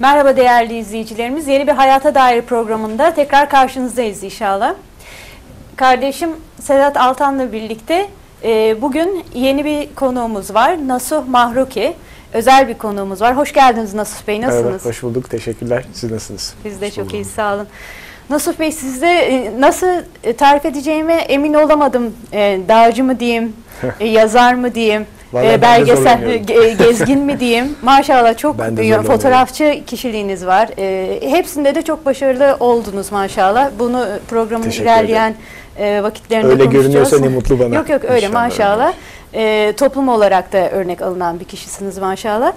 Merhaba değerli izleyicilerimiz. Yeni bir Hayata Dair programında tekrar karşınızdayız inşallah. Kardeşim Sedat Altan'la birlikte bugün yeni bir konuğumuz var. Nasuh Mahruki. Özel bir konuğumuz var. Hoş geldiniz Nasuh Bey. Nasılsınız? Evet, hoş bulduk. Teşekkürler. Siz nasılsınız? Biz de hoş çok iyi. Sağ olun. Nasuh Bey, sizde nasıl tarif edeceğime emin olamadım. Dağcı mı diyeyim, yazar mı diyeyim, belgesel gezgin mi diyeyim. Maşallah çok fotoğrafçı kişiliğiniz var. Hepsinde de çok başarılı oldunuz maşallah. Bunu programın ilerleyen vakitlerinde öyle görünüyorsa ne mutlu bana. Yok yok öyle inşallah, maşallah. Toplum olarak da örnek alınan bir kişisiniz maşallah.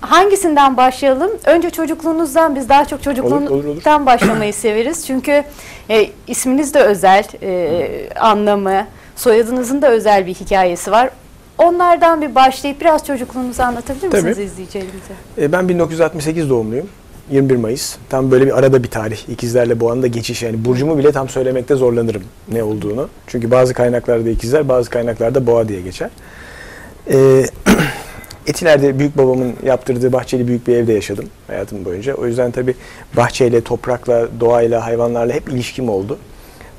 Hangisinden başlayalım? Önce çocukluğunuzdan, biz daha çok çocukluğunuzdan başlamayı severiz. Çünkü isminiz de özel, anlamı, soyadınızın da özel bir hikayesi var. Onlardan bir başlayıp biraz çocukluğunuzu anlatabilir misiniz izleyicilerimize? Ben 1968 doğumluyum. 21 Mayıs. Tam böyle bir arada bir tarih. İkizlerle Boğa'nın geçiş. Yani burcumu bile tam söylemekte zorlanırım ne olduğunu. Çünkü bazı kaynaklarda ikizler, bazı kaynaklarda Boğa diye geçer. Etiler'de büyük babamın yaptırdığı bahçeli büyük bir evde yaşadım hayatım boyunca. O yüzden tabii bahçeyle, toprakla, doğayla, hayvanlarla hep ilişkim oldu.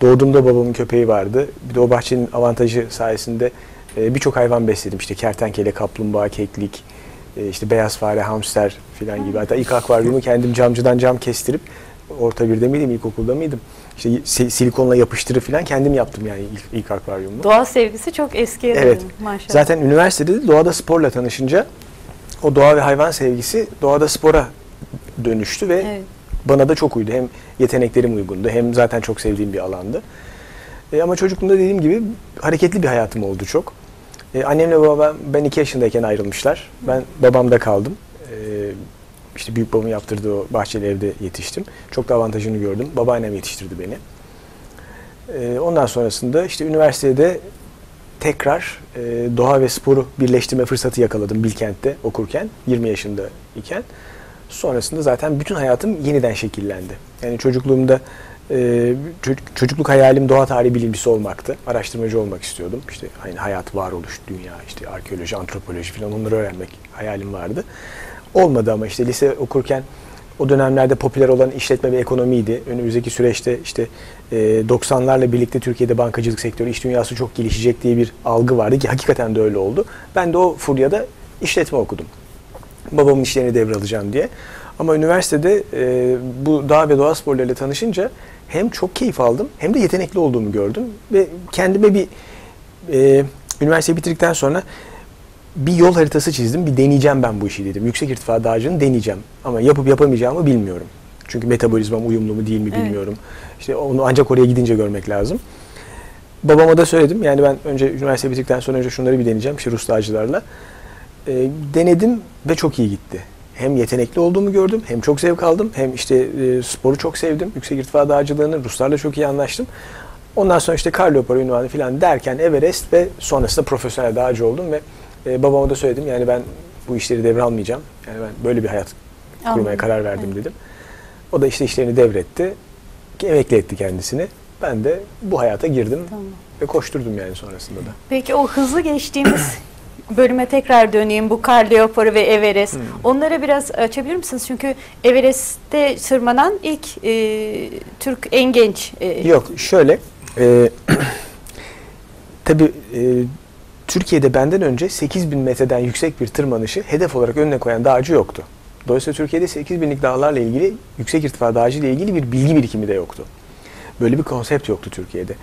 Doğduğumda babamın köpeği vardı. Bir de o bahçenin avantajı sayesinde birçok hayvan besledim. İşte kertenkele, kaplumbağa, keklik, işte beyaz fare, hamster filan gibi. Hatta ilk akvaryumu kendim camcıdan cam kestirip, orta birde miydim, ilkokulda mıydım? İşte silikonla yapıştırıp filan kendim yaptım yani ilk akvaryumu. Doğa sevgisi çok eskiye dayanıyor maşallah. Zaten üniversitede de doğada sporla tanışınca o doğa ve hayvan sevgisi doğada spora dönüştü ve bana da çok uydu. Hem yeteneklerim uygundu, hem zaten çok sevdiğim bir alandı. Ama çocukluğumda dediğim gibi hareketli bir hayatım oldu çok. Annemle babam ben 2 yaşındayken ayrılmışlar. Ben babamda kaldım. İşte büyük babamın yaptırdığı o bahçeli evde yetiştim. Çok da avantajını gördüm. Babaannem yetiştirdi beni. Ondan sonrasında işte üniversitede tekrar doğa ve sporu birleştirme fırsatı yakaladım Bilkent'te okurken. 20 yaşındayken. Sonrasında zaten bütün hayatım yeniden şekillendi. Yani çocukluğumda çocukluk hayalim doğa tarihi bilimcisi olmaktı. Araştırmacı olmak istiyordum. İşte hani hayat, varoluş, dünya, işte arkeoloji, antropoloji falan onları öğrenmek hayalim vardı. Olmadı ama işte lise okurken o dönemlerde popüler olan işletme ve ekonomiydi. Önümüzdeki süreçte işte 90'larla birlikte Türkiye'de bankacılık sektörü, iş dünyası çok gelişecek diye bir algı vardı ki hakikaten de öyle oldu. Ben de o furyada işletme okudum. Babamın işlerini devralacağım diye. Ama üniversitede bu dağ ve doğa sporlarıyla tanışınca hem çok keyif aldım hem de yetenekli olduğumu gördüm. Ve kendime bir üniversiteyi bitirdikten sonra bir yol haritası çizdim. Bir deneyeceğim ben bu işi dedim. Yüksek irtifa dağcılığını deneyeceğim. Ama yapıp yapamayacağımı bilmiyorum. Çünkü metabolizmam uyumlu mu değil mi bilmiyorum. Evet. İşte onu ancak oraya gidince görmek lazım. Babama da söyledim. Yani ben önce üniversiteyi bitirdikten sonra önce şunları bir deneyeceğim. İşte Rus dağcılarla. Denedim ve çok iyi gitti. Hem yetenekli olduğumu gördüm, hem çok zevk aldım, hem işte sporu çok sevdim. Yüksek irtifa dağcılığını, Ruslarla çok iyi anlaştım. Ondan sonra işte Karliopar ünvanı falan derken Everest ve sonrasında profesyonel dağcı oldum ve babama da söyledim yani ben bu işleri devralmayacağım. Yani ben böyle bir hayat kurmaya karar verdim dedim. O da işte işlerini devretti, emekli etti kendisini. Ben de bu hayata girdim ve koşturdum yani sonrasında da. Peki o hızlı geçtiğimiz bölüme tekrar döneyim. Bu Karliopar ve Everest. Onlara biraz açabilir misiniz? Çünkü Everest'te tırmanan ilk Türk en genç. Yok şöyle. Tabii Türkiye'de benden önce 8000 metreden yüksek bir tırmanışı hedef olarak önüne koyan dağcı yoktu. Dolayısıyla Türkiye'de 8000'lik dağlarla ilgili, yüksek irtifa dağcı ile ilgili bir bilgi birikimi de yoktu. Böyle bir konsept yoktu Türkiye'de.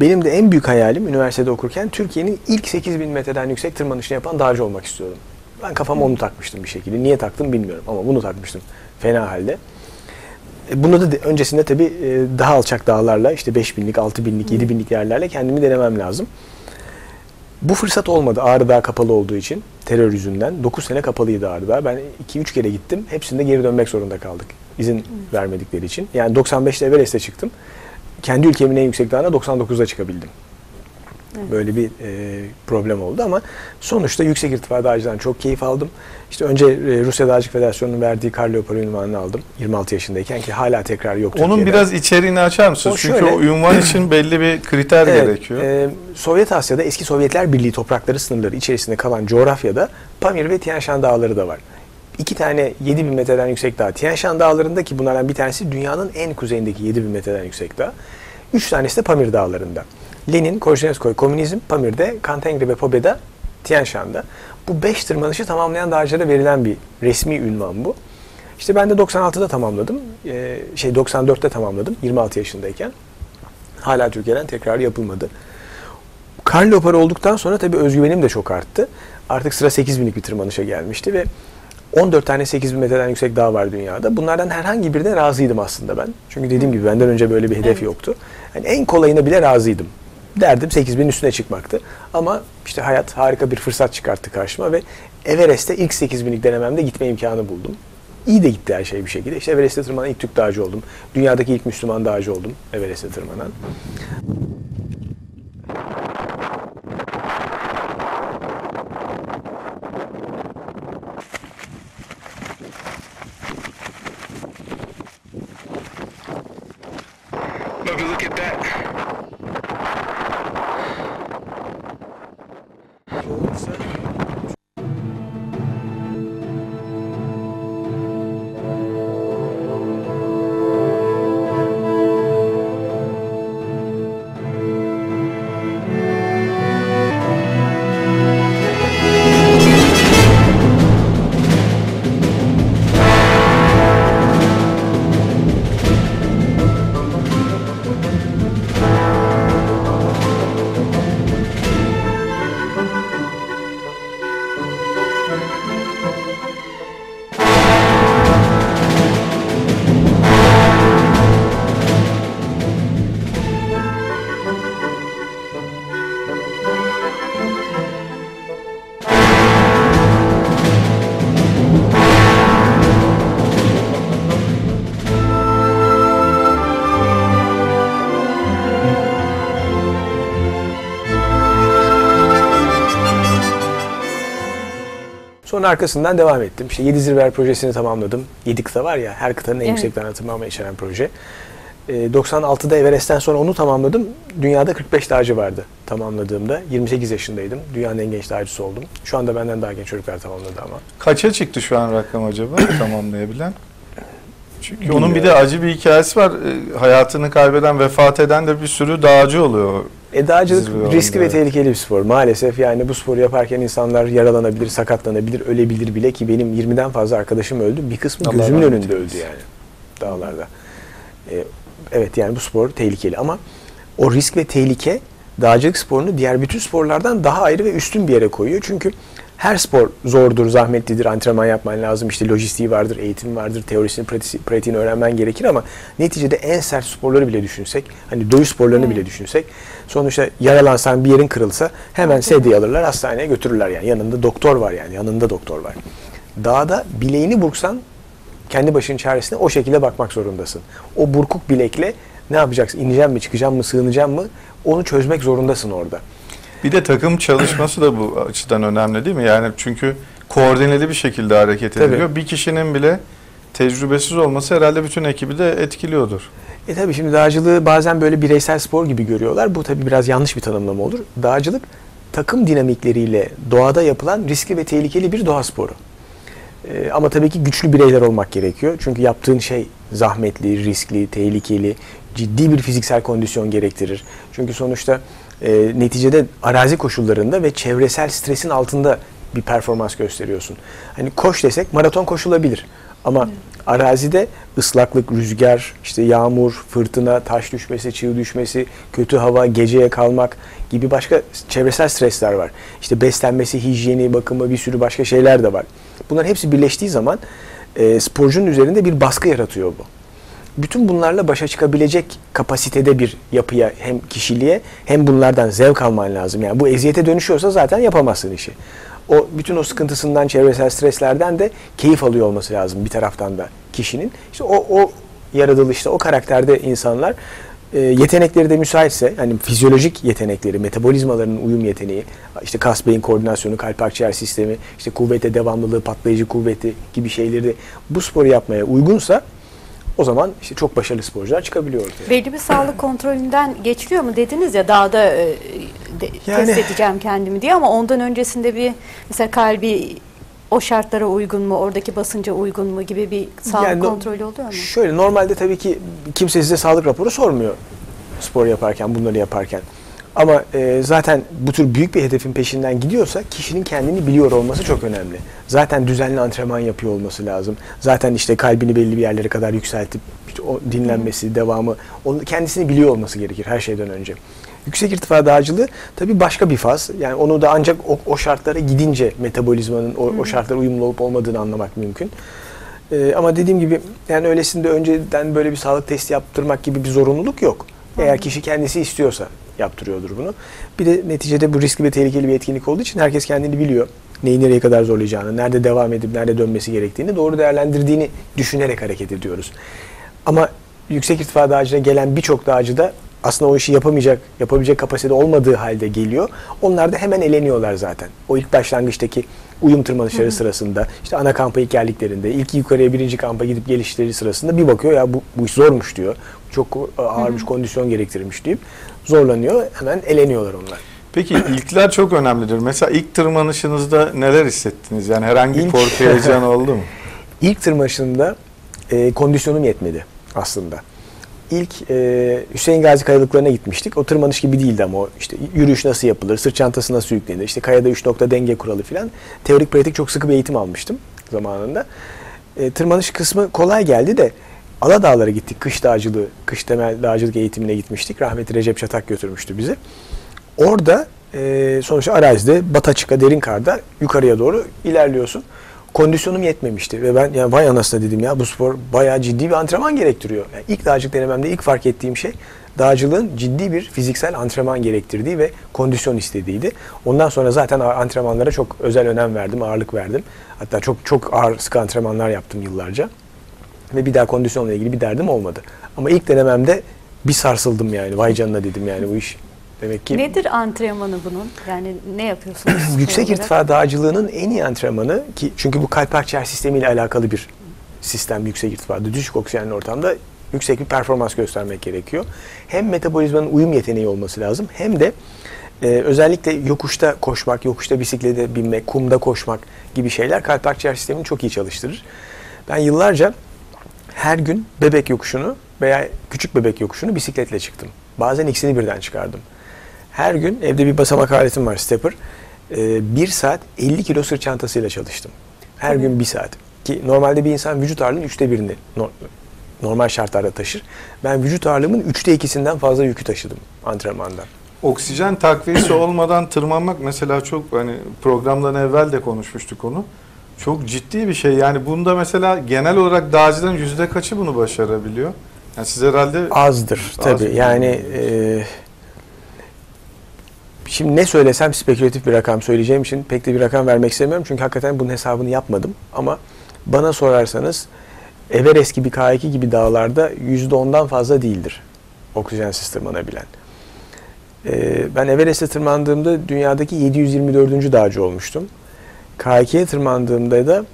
Benim de en büyük hayalim üniversitede okurken Türkiye'nin ilk 8000 metreden yüksek tırmanışını yapan dağcı olmak istiyordum. Ben kafama onu takmıştım bir şekilde. Niye taktım bilmiyorum ama bunu takmıştım fena halde. Bunu da öncesinde tabii daha alçak dağlarla işte 5000'lik, 6000'lik, 7000'lik yerlerle kendimi denemem lazım. Bu fırsat olmadı Ağrı Dağı kapalı olduğu için terör yüzünden. 9 sene kapalıydı Ağrı Dağı. Ben 2-3 kere gittim. Hepsinde geri dönmek zorunda kaldık. İzin vermedikleri için. Yani 95'te Everest'e çıktım. Kendi ülkemin en yüksek dağına 99'da çıkabildim. Evet. Böyle bir problem oldu ama sonuçta yüksek irtifa dağcıdan çok keyif aldım. İşte önce Rusya Dağcılık Federasyonu'nun verdiği Karliopar ünvanını aldım. 26 yaşındayken ki hala tekrar yok. Onun Türkiye'den. Biraz içeriğini açar mısınız? Çünkü şöyle, o ünvan için belli bir kriter gerekiyor. Sovyet Asya'da eski Sovyetler Birliği toprakları sınırları içerisinde kalan coğrafyada Pamir ve Tian Shan dağları da var. iki tane 7000 metreden yüksek dağ Tian Shan dağlarında, ki bunlardan bir tanesi dünyanın en kuzeyindeki 7000 metreden yüksek dağ. 3 tanesi de Pamir dağlarında. Lenin, Koşunetskoy, Komünizm, Pamir'de, Kantengre ve Pobeda, Tian Shan'da. Bu 5 tırmanışı tamamlayan dağcılara verilen bir resmi ünvan bu. İşte ben de 96'da tamamladım. 94'te tamamladım 26 yaşındayken. Hala Türkiye'den tekrar yapılmadı. Karliopar olduktan sonra tabii özgüvenim de çok arttı. Artık sıra 8000'lik bir tırmanışa gelmişti ve 14 tane 8000 metreden yüksek dağ var dünyada. Bunlardan herhangi birine razıydım aslında ben. Çünkü dediğim gibi benden önce böyle bir hedef yoktu. Yani en kolayına bile razıydım. Derdim 8000'in üstüne çıkmaktı. Ama işte hayat harika bir fırsat çıkarttı karşıma ve Everest'te ilk 8000'lik denememde gitme imkanı buldum. İyi de gitti her şey bir şekilde. İşte Everest'te tırmanan ilk Türk dağcı oldum. Dünyadaki ilk Müslüman dağcı oldum Everest'te tırmanan. Sonra arkasından devam ettim. İşte 7 zirveler projesini tamamladım. 7 kıta var ya, her kıtanın en yüksek dağını tamamlayan proje. 96'da Everest'ten sonra onu tamamladım. Dünyada 45 dağcı vardı tamamladığımda. 28 yaşındaydım. Dünyanın en genç dağcısı oldum. Şu anda benden daha genç çocuklar tamamladı ama. Kaça çıktı şu an rakam acaba tamamlayabilen? Çünkü bilmiyorum. Onun bir de acı bir hikayesi var. Hayatını kaybeden, vefat eden de bir sürü dağcı oluyor. Dağcılık riskli ve tehlikeli bir spor. Maalesef yani bu sporu yaparken insanlar yaralanabilir, sakatlanabilir, ölebilir bile ki benim 20'den fazla arkadaşım öldü. Bir kısmı Allah gözümün önünde öldü yani dağlarda. Evet yani bu spor tehlikeli ama o risk ve tehlike dağcılık sporunu diğer bütün sporlardan daha ayrı ve üstün bir yere koyuyor. Çünkü her spor zordur, zahmetlidir, antrenman yapman lazım, işte lojistiği vardır, eğitim vardır, teorisini, pratiğini öğrenmen gerekir ama neticede en sert sporları bile düşünsek, hani dövüş sporlarını bile düşünsek, sonuçta yaralansan, bir yerin kırılsa hemen sedyeye alırlar, hastaneye götürürler yani. Yanında doktor var yani, yanında doktor var. Dağda bileğini burksan kendi başının çaresine o şekilde bakmak zorundasın. O burkuk bilekle ne yapacaksın? İneceğim mi, çıkacağım mı, sığınacağım mı? Onu çözmek zorundasın orada. Bir de takım çalışması da bu açıdan önemli değil mi? Yani çünkü koordineli bir şekilde hareket ediliyor. Tabii. Bir kişinin bile tecrübesiz olması herhalde bütün ekibi de etkiliyordur. Tabii şimdi dağcılığı bazen böyle bireysel spor gibi görüyorlar. Bu tabii biraz yanlış bir tanımlama olur. Dağcılık takım dinamikleriyle doğada yapılan riskli ve tehlikeli bir doğa sporu. Ama tabii ki güçlü bireyler olmak gerekiyor. Çünkü yaptığın şey zahmetli, riskli, tehlikeli, ciddi bir fiziksel kondisyon gerektirir. Çünkü sonuçta neticede arazi koşullarında ve çevresel stresin altında bir performans gösteriyorsun. Hani koş desek maraton koşulabilir ama arazide ıslaklık, rüzgar, işte yağmur, fırtına, taş düşmesi, çığ düşmesi, kötü hava, geceye kalmak gibi başka çevresel stresler var. İşte beslenmesi, hijyeni, bakımı, bir sürü başka şeyler de var. Bunların hepsi birleştiği zaman sporcunun üzerinde bir baskı yaratıyor bu. Bütün bunlarla başa çıkabilecek kapasitede bir yapıya, hem kişiliğe hem bunlardan zevk alman lazım. Yani bu eziyete dönüşüyorsa zaten yapamazsın işi. O bütün o sıkıntısından, çevresel streslerden de keyif alıyor olması lazım bir taraftan da kişinin. İşte o yaratılışta, o karakterde insanlar yetenekleri de müsaitse, hani fizyolojik yetenekleri, metabolizmalarının uyum yeteneği, işte kas beyin koordinasyonu, kalp akciğer sistemi, işte kuvvete devamlılığı, patlayıcı kuvveti gibi şeyleri bu sporu yapmaya uygunsa, o zaman işte çok başarılı sporcular çıkabiliyor ortaya. Belli bir sağlık kontrolünden geçiliyor mu dediniz ya, dağda test edeceğim kendimi diye, ama ondan öncesinde bir mesela kalbi o şartlara uygun mu, oradaki basınca uygun mu gibi bir sağlık kontrolü oluyor mu? Şöyle, normalde tabii ki kimse size sağlık raporu sormuyor spor yaparken, bunları yaparken. Ama zaten bu tür büyük bir hedefin peşinden gidiyorsa kişinin kendini biliyor olması çok önemli. Zaten düzenli antrenman yapıyor olması lazım. Zaten işte kalbini belli bir yerlere kadar yükseltip o dinlenmesi, devamı, kendisini biliyor olması gerekir her şeyden önce. Yüksek irtifa dağcılığı tabii başka bir faz. Yani onu da ancak o şartlara gidince metabolizmanın o şartlara uyumlu olup olmadığını anlamak mümkün. Ama dediğim gibi yani öylesinde önceden böyle bir sağlık testi yaptırmak gibi bir zorunluluk yok. Eğer kişi kendisi istiyorsa yaptırıyordur bunu. Bir de neticede bu riskli ve tehlikeli bir etkinlik olduğu için herkes kendini biliyor. Neyi nereye kadar zorlayacağını, nerede devam edip nerede dönmesi gerektiğini doğru değerlendirdiğini düşünerek hareket ediyoruz. Ama yüksek irtifa dağcına gelen birçok dağcı da aslında o işi yapabilecek kapasitede olmadığı halde geliyor. Onlar da hemen eleniyorlar zaten. O ilk başlangıçtaki uyum tırmanışları sırasında, işte ana kampa ilk geldiklerinde, ilk yukarıya birinci kampa gidip gelişleri sırasında bir bakıyor ya bu iş zormuş diyor. Çok ağırmış, kondisyon gerektirmiş deyip zorlanıyor. Hemen eleniyorlar onlar. Peki ilkler çok önemlidir. Mesela ilk tırmanışınızda neler hissettiniz? Yani herhangi bir korku heyecanı oldu mu? İlk tırmanışında kondisyonum yetmedi aslında. İlk Hüseyin Gazi kayalıklarına gitmiştik. O tırmanış gibi değildi ama o işte yürüyüş nasıl yapılır, sırt çantası nasıl yüklenir, işte kayada 3 nokta denge kuralı filan. Teorik pratik çok sıkı bir eğitim almıştım zamanında. Tırmanış kısmı kolay geldi de Aladağlara gittik. Kış temel dağcılık eğitimine gitmiştik. Rahmetli Recep Çatak götürmüştü bizi. Orada sonuçta arazide, bataçıkta, derin karda yukarıya doğru ilerliyorsun. Kondisyonum yetmemişti ve ben yani vay anasına dedim ya bu spor bayağı ciddi bir antrenman gerektiriyor. Yani ilk dağcılık denememde ilk fark ettiğim şey dağcılığın ciddi bir fiziksel antrenman gerektirdiği ve kondisyon istediğiydi. Ondan sonra zaten antrenmanlara çok özel önem verdim, ağırlık verdim. Hatta çok çok ağır sıkı antrenmanlar yaptım yıllarca. Ve bir daha kondisyonla ilgili bir derdim olmadı. Ama ilk denememde bir sarsıldım yani. Vay canına dedim yani bu iş. Demek ki nedir antrenmanı bunun? Yani ne yapıyorsunuz? Yüksek irtifa dağcılığının en iyi antrenmanı ki çünkü bu kalp akciğer sistemiyle alakalı bir sistem yüksek irtifada. Düşük oksijenli ortamda yüksek bir performans göstermek gerekiyor. Hem metabolizmanın uyum yeteneği olması lazım hem de özellikle yokuşta koşmak, yokuşta bisiklete binmek, kumda koşmak gibi şeyler kalp akciğer sistemini çok iyi çalıştırır. Ben yıllarca her gün bebek yokuşunu veya küçük bebek yokuşunu bisikletle çıktım. Bazen ikisini birden çıkardım. Her gün evde bir basamak aletim var, stepper. 1 saat 50 kilo sırt çantasıyla çalıştım. Her gün 1 saat. Ki normalde bir insan vücut ağırlığının 1/3'ünü normal şartlarda taşır. Ben vücut ağırlığımın 2/3'ünden fazla yükü taşıdım antrenmandan. Oksijen takviyesi olmadan tırmanmak mesela çok hani programdan evvel de konuşmuştuk onu. Çok ciddi bir şey. Yani bunda mesela genel olarak dağcıların %kaçı bunu başarabiliyor? Yani siz herhalde azdır tabii. Yani şimdi ne söylesem spekülatif bir rakam söyleyeceğim için pek de bir rakam vermek istemiyorum. Çünkü hakikaten bunun hesabını yapmadım. Ama bana sorarsanız Everest gibi K2 gibi dağlarda %10'dan fazla değildir oksijensiz tırmanabilen. Ben Everest'e tırmandığımda dünyadaki 724. dağcı olmuştum. K2'ye tırmandığımda da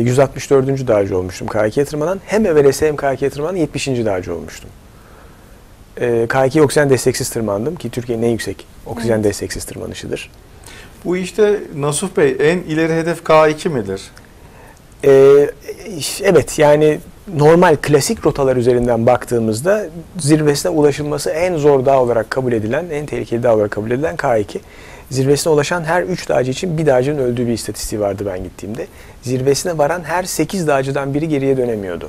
164. dağcı olmuştum. K2'ye tırmanan hem Everest'e hem K2'ye tırmanan 70. dağcı olmuştum. K2'ye oksijen desteksiz tırmandım ki Türkiye'nin en yüksek oksijen desteksiz tırmanışıdır. Bu işte Nasuh Bey en ileri hedef K2 midir? Evet yani normal klasik rotalar üzerinden baktığımızda zirvesine ulaşılması en zor dağ olarak kabul edilen, en tehlikeli dağ olarak kabul edilen K2. Zirvesine ulaşan her 3 dağcı için bir dağcının öldüğü bir istatistiği vardı ben gittiğimde. Zirvesine varan her 8 dağcıdan biri geriye dönemiyordu.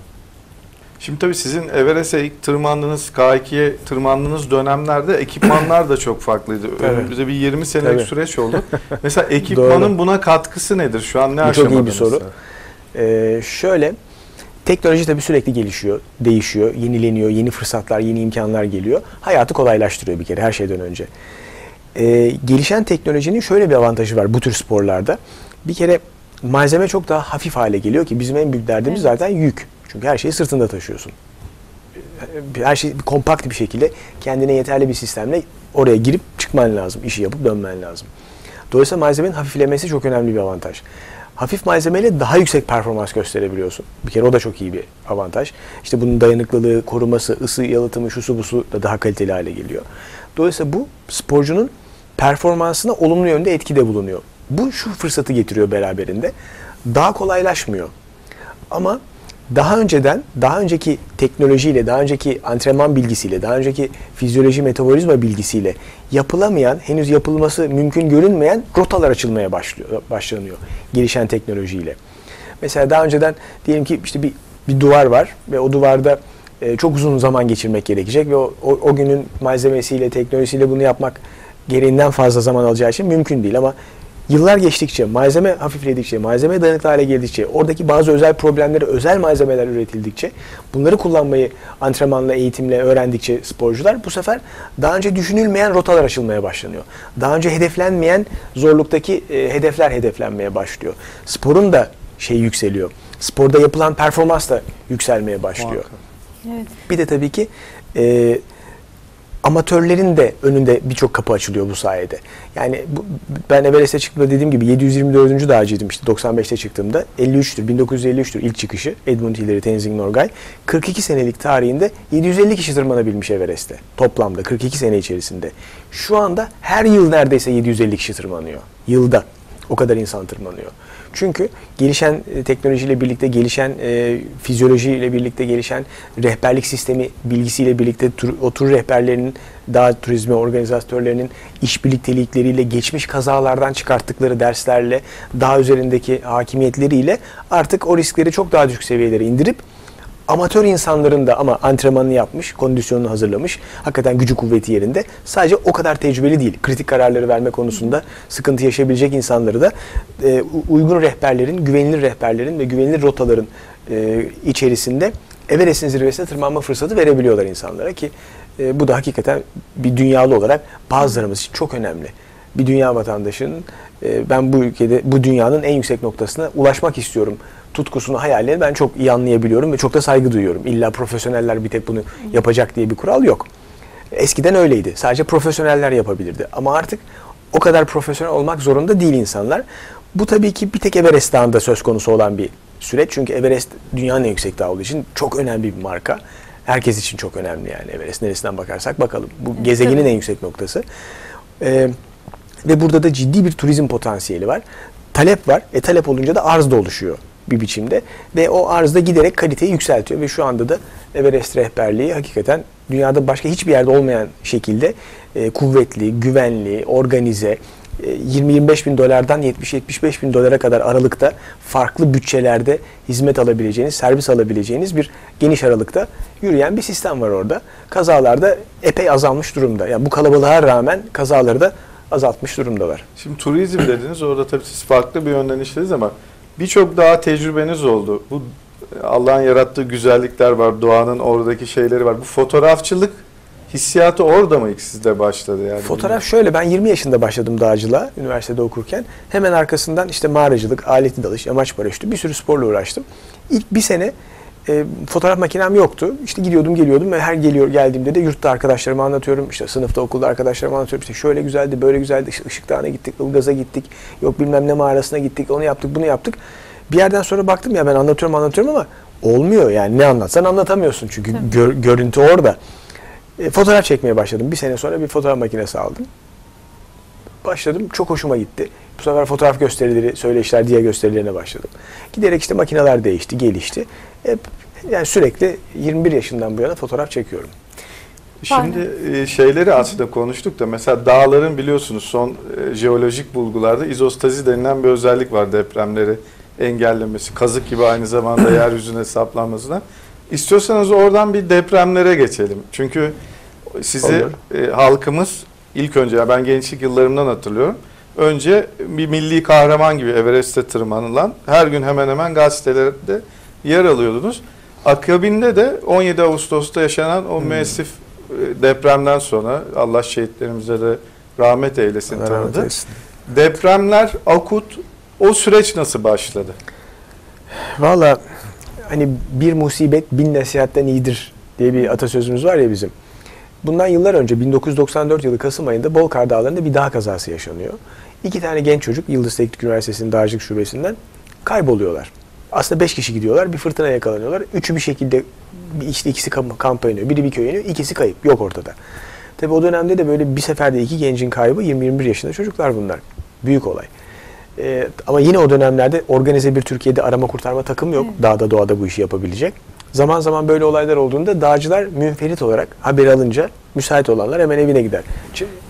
Şimdi tabii sizin Everest'e ilk tırmandığınız, K2'ye tırmandığınız dönemlerde ekipmanlar da çok farklıydı. Önümüzde bir 20 senelik süreç oldu. Mesela ekipmanın buna katkısı nedir? Şu an ne aşamada? Çok iyi bir soru. Şöyle, teknoloji tabii sürekli gelişiyor, değişiyor, yenileniyor, yeni fırsatlar, yeni imkanlar geliyor. Hayatı kolaylaştırıyor bir kere her şeyden önce. Gelişen teknolojinin şöyle bir avantajı var bu tür sporlarda. Bir kere malzeme çok daha hafif hale geliyor ki bizim en büyük derdimiz zaten yük. Çünkü her şeyi sırtında taşıyorsun. Her şey kompakt bir şekilde kendine yeterli bir sistemle oraya girip çıkman lazım. İşi yapıp dönmen lazım. Dolayısıyla malzemenin hafiflemesi çok önemli bir avantaj. Hafif malzemeyle daha yüksek performans gösterebiliyorsun. Bir kere o da çok iyi bir avantaj. İşte bunun dayanıklılığı, koruması, ısı, yalıtımı, şusu busu da daha kaliteli hale geliyor. Dolayısıyla bu sporcunun performansına olumlu yönde etkide bulunuyor. Bu şu fırsatı getiriyor beraberinde. Daha kolaylaşmıyor. Ama daha önceden, daha önceki teknolojiyle, daha önceki antrenman bilgisiyle, daha önceki fizyoloji, metabolizma bilgisiyle yapılamayan, henüz yapılması mümkün görünmeyen rotalar açılmaya başlanıyor gelişen teknolojiyle. Mesela daha önceden diyelim ki işte bir duvar var ve o duvarda çok uzun zaman geçirmek gerekecek ve o günün malzemesiyle, teknolojisiyle bunu yapmak gereğinden fazla zaman alacağı için mümkün değil ama yıllar geçtikçe, malzeme hafifledikçe, malzeme dayanıklı hale geldikçe, oradaki bazı özel problemlere özel malzemeler üretildikçe, bunları kullanmayı antrenmanla, eğitimle öğrendikçe sporcular bu sefer daha önce düşünülmeyen rotalar açılmaya başlanıyor. Daha önce hedeflenmeyen zorluktaki hedefler hedeflenmeye başlıyor. Sporun da şeyi yükseliyor. Sporda yapılan performans da yükselmeye başlıyor. Evet. Bir de tabii ki amatörlerin de önünde birçok kapı açılıyor bu sayede. Yani ben Everest'e çıktığımda dediğim gibi 724. dağcıydım işte 95'te çıktığımda. 1953'tür ilk çıkışı Edmund Hillary, Tenzing Norgay. 42 senelik tarihinde 750 kişi tırmanabilmiş Everest'te. Toplamda 42 sene içerisinde. Şu anda her yıl neredeyse 750 kişi tırmanıyor. Yılda o kadar insan tırmanıyor. Çünkü gelişen teknolojiyle birlikte, gelişen fizyolojiyle birlikte, gelişen rehberlik sistemi bilgisiyle birlikte o tur rehberlerinin, dağ turizmi organizatörlerinin işbirliktelikleriyle, geçmiş kazalardan çıkarttıkları derslerle, dağ üzerindeki hakimiyetleriyle artık o riskleri çok daha düşük seviyelere indirip amatör insanların da ama antrenmanını yapmış, kondisyonunu hazırlamış, hakikaten gücü kuvveti yerinde. Sadece o kadar tecrübeli değil. Kritik kararları verme konusunda sıkıntı yaşayabilecek insanları da uygun rehberlerin, güvenilir rehberlerin ve güvenilir rotaların içerisinde Everest'in zirvesine tırmanma fırsatı verebiliyorlar insanlara ki bu da hakikaten bir dünyalı olarak bazılarımız için çok önemli. Bir dünya vatandaşının ben bu ülkede, bu dünyanın en yüksek noktasına ulaşmak istiyorum tutkusunu, hayallerini ben çok iyi anlayabiliyorum ve çok da saygı duyuyorum. İlla profesyoneller bir tek bunu yapacak diye bir kural yok. Eskiden öyleydi. Sadece profesyoneller yapabilirdi. Ama artık o kadar profesyonel olmak zorunda değil insanlar. Bu tabii ki bir tek Everest Dağı'nda söz konusu olan bir süreç. Çünkü Everest dünyanın en yüksek dağı olduğu için çok önemli bir marka. Herkes için çok önemli yani Everest. Neresinden bakarsak bakalım. Bu gezegenin en yüksek noktası. Ve burada da ciddi bir turizm potansiyeli var. Talep var. Talep olunca da arz da oluşuyor bir biçimde ve o arzda giderek kaliteyi yükseltiyor ve şu anda da Everest rehberliği hakikaten dünyada başka hiçbir yerde olmayan şekilde kuvvetli, güvenli, organize, 20-25 bin dolardan 70-75 bin dolara kadar aralıkta farklı bütçelerde hizmet alabileceğiniz, servis alabileceğiniz bir geniş aralıkta yürüyen bir sistem var orada. Kazalarda epey azalmış durumda. Yani bu kalabalığa rağmen kazaları da azaltmış durumdalar. Şimdi turizm dediniz, orada tabii siz farklı bir yönden işlediniz ama birçok daha tecrübeniz oldu. Bu Allah'ın yarattığı güzellikler var, doğanın oradaki şeyleri var. Bu fotoğrafçılık hissiyatı orada mı ilk sizde başladı? Yani fotoğraf şöyle, ben 20 yaşında başladım dağcılığa üniversitede okurken. Hemen arkasından işte mağaracılık, aletli dalış, amaç paraşütü bir sürü sporla uğraştım. İlk bir sene fotoğraf makinem yoktu. İşte gidiyordum geliyordum ve her geldiğimde de yurtta arkadaşlarıma anlatıyorum. İşte sınıfta okulda arkadaşlarıma anlatıyorum. İşte şöyle güzeldi, böyle güzeldi. Işık Dağı'na gittik, Ilgaz'a gittik. Yok bilmem ne mağarasına gittik. Onu yaptık, bunu yaptık. Bir yerden sonra baktım ya ben anlatıyorum ama olmuyor yani. Ne anlatsan anlatamıyorsun çünkü görüntü orada. Fotoğraf çekmeye başladım. Bir sene sonra bir fotoğraf makinesi aldım. Başladım. Çok hoşuma gitti. Bu sefer fotoğraf gösterileri, söyleşiler, diğer gösterilerine başladım. Giderek işte makineler değişti, gelişti. Hep yani sürekli 21 yaşından bu yana fotoğraf çekiyorum. Şimdi şeyleri aslında konuştuk da mesela dağların biliyorsunuz son jeolojik bulgularda izostazi denilen bir özellik var, depremleri engellemesi, kazık gibi aynı zamanda yeryüzüne saplanmasına. İstiyorsanız oradan bir depremlere geçelim. Çünkü sizi halkımız ilk önce, yani ben gençlik yıllarımdan hatırlıyorum. Önce bir milli kahraman gibi Everest'e tırmanılan, her gün hemen hemen gazetelerde yer alıyordunuz. Akabinde de 17 Ağustos'ta yaşanan o müessif depremden sonra, Allah şehitlerimize de rahmet eylesin, rahmet eylesin. Depremler, AKUT, o süreç nasıl başladı? Valla hani bir musibet bin nasihatten iyidir diye bir atasözümüz var ya bizim. Bundan yıllar önce 1994 yılı Kasım ayında Bolkar Dağları'nda bir dağ kazası yaşanıyor. 2 tane genç çocuk Yıldız Teknik Üniversitesi'nin dağcılık şubesinden kayboluyorlar. Aslında 5 kişi gidiyorlar, bir fırtına yakalanıyorlar. Üçü bir şekilde, işte ikisi kampa iniyor, biri bir köye iniyor, ikisi kayıp, yok ortada. Tabii o dönemde de böyle bir seferde 2 gencin kaybı, 20-21 yaşında çocuklar bunlar. Büyük olay. Ama yine o dönemlerde organize bir Türkiye'de arama kurtarma takım yok. Evet. Dağda doğada bu işi yapabilecek. Zaman zaman böyle olaylar olduğunda dağcılar münferit olarak haber alınca müsait olanlar hemen evine gider.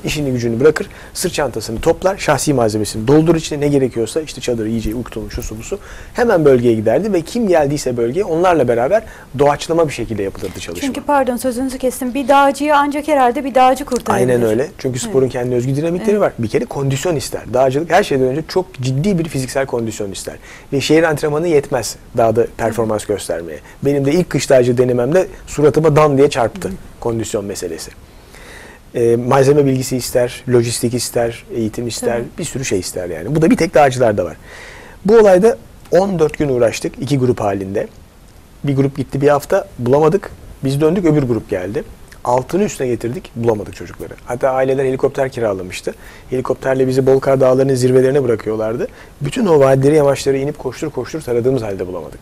İşini gücünü bırakır, sırt çantasını toplar, şahsi malzemesini doldurur, içine ne gerekiyorsa işte çadır, yiyeceği, uyku, şusu busu hemen bölgeye giderdi ve kim geldiyse bölgeye onlarla beraber doğaçlama bir şekilde yapılırdı çalışma. Çünkü pardon sözünüzü kestim, bir dağcıyı ancak herhalde bir dağcı kurtarabilir. Aynen öyle. Çünkü sporun kendi özgü dinamikleri var. Bir kere kondisyon ister. Dağcılık her şeyden önce çok ciddi bir fiziksel kondisyon ister. Ve şehir antrenmanı yetmez dağda performans göstermeye. Benim de ilk kış dağcı denememde suratıma dan diye çarptı kondisyon meselesi. Malzeme bilgisi ister, lojistik ister, eğitim ister, bir sürü şey ister yani. Bu da bir tek dağcılarda var. Bu olayda 14 gün uğraştık iki grup halinde. Bir grup gitti bir hafta, bulamadık. Biz döndük, öbür grup geldi. Altını üstüne getirdik, bulamadık çocukları. Hatta aileler helikopter kiralamıştı. Helikopterle bizi Bolkar Dağları'nın zirvelerine bırakıyorlardı. Bütün o vadileri, yamaçları inip koştur koştur taradığımız halde bulamadık.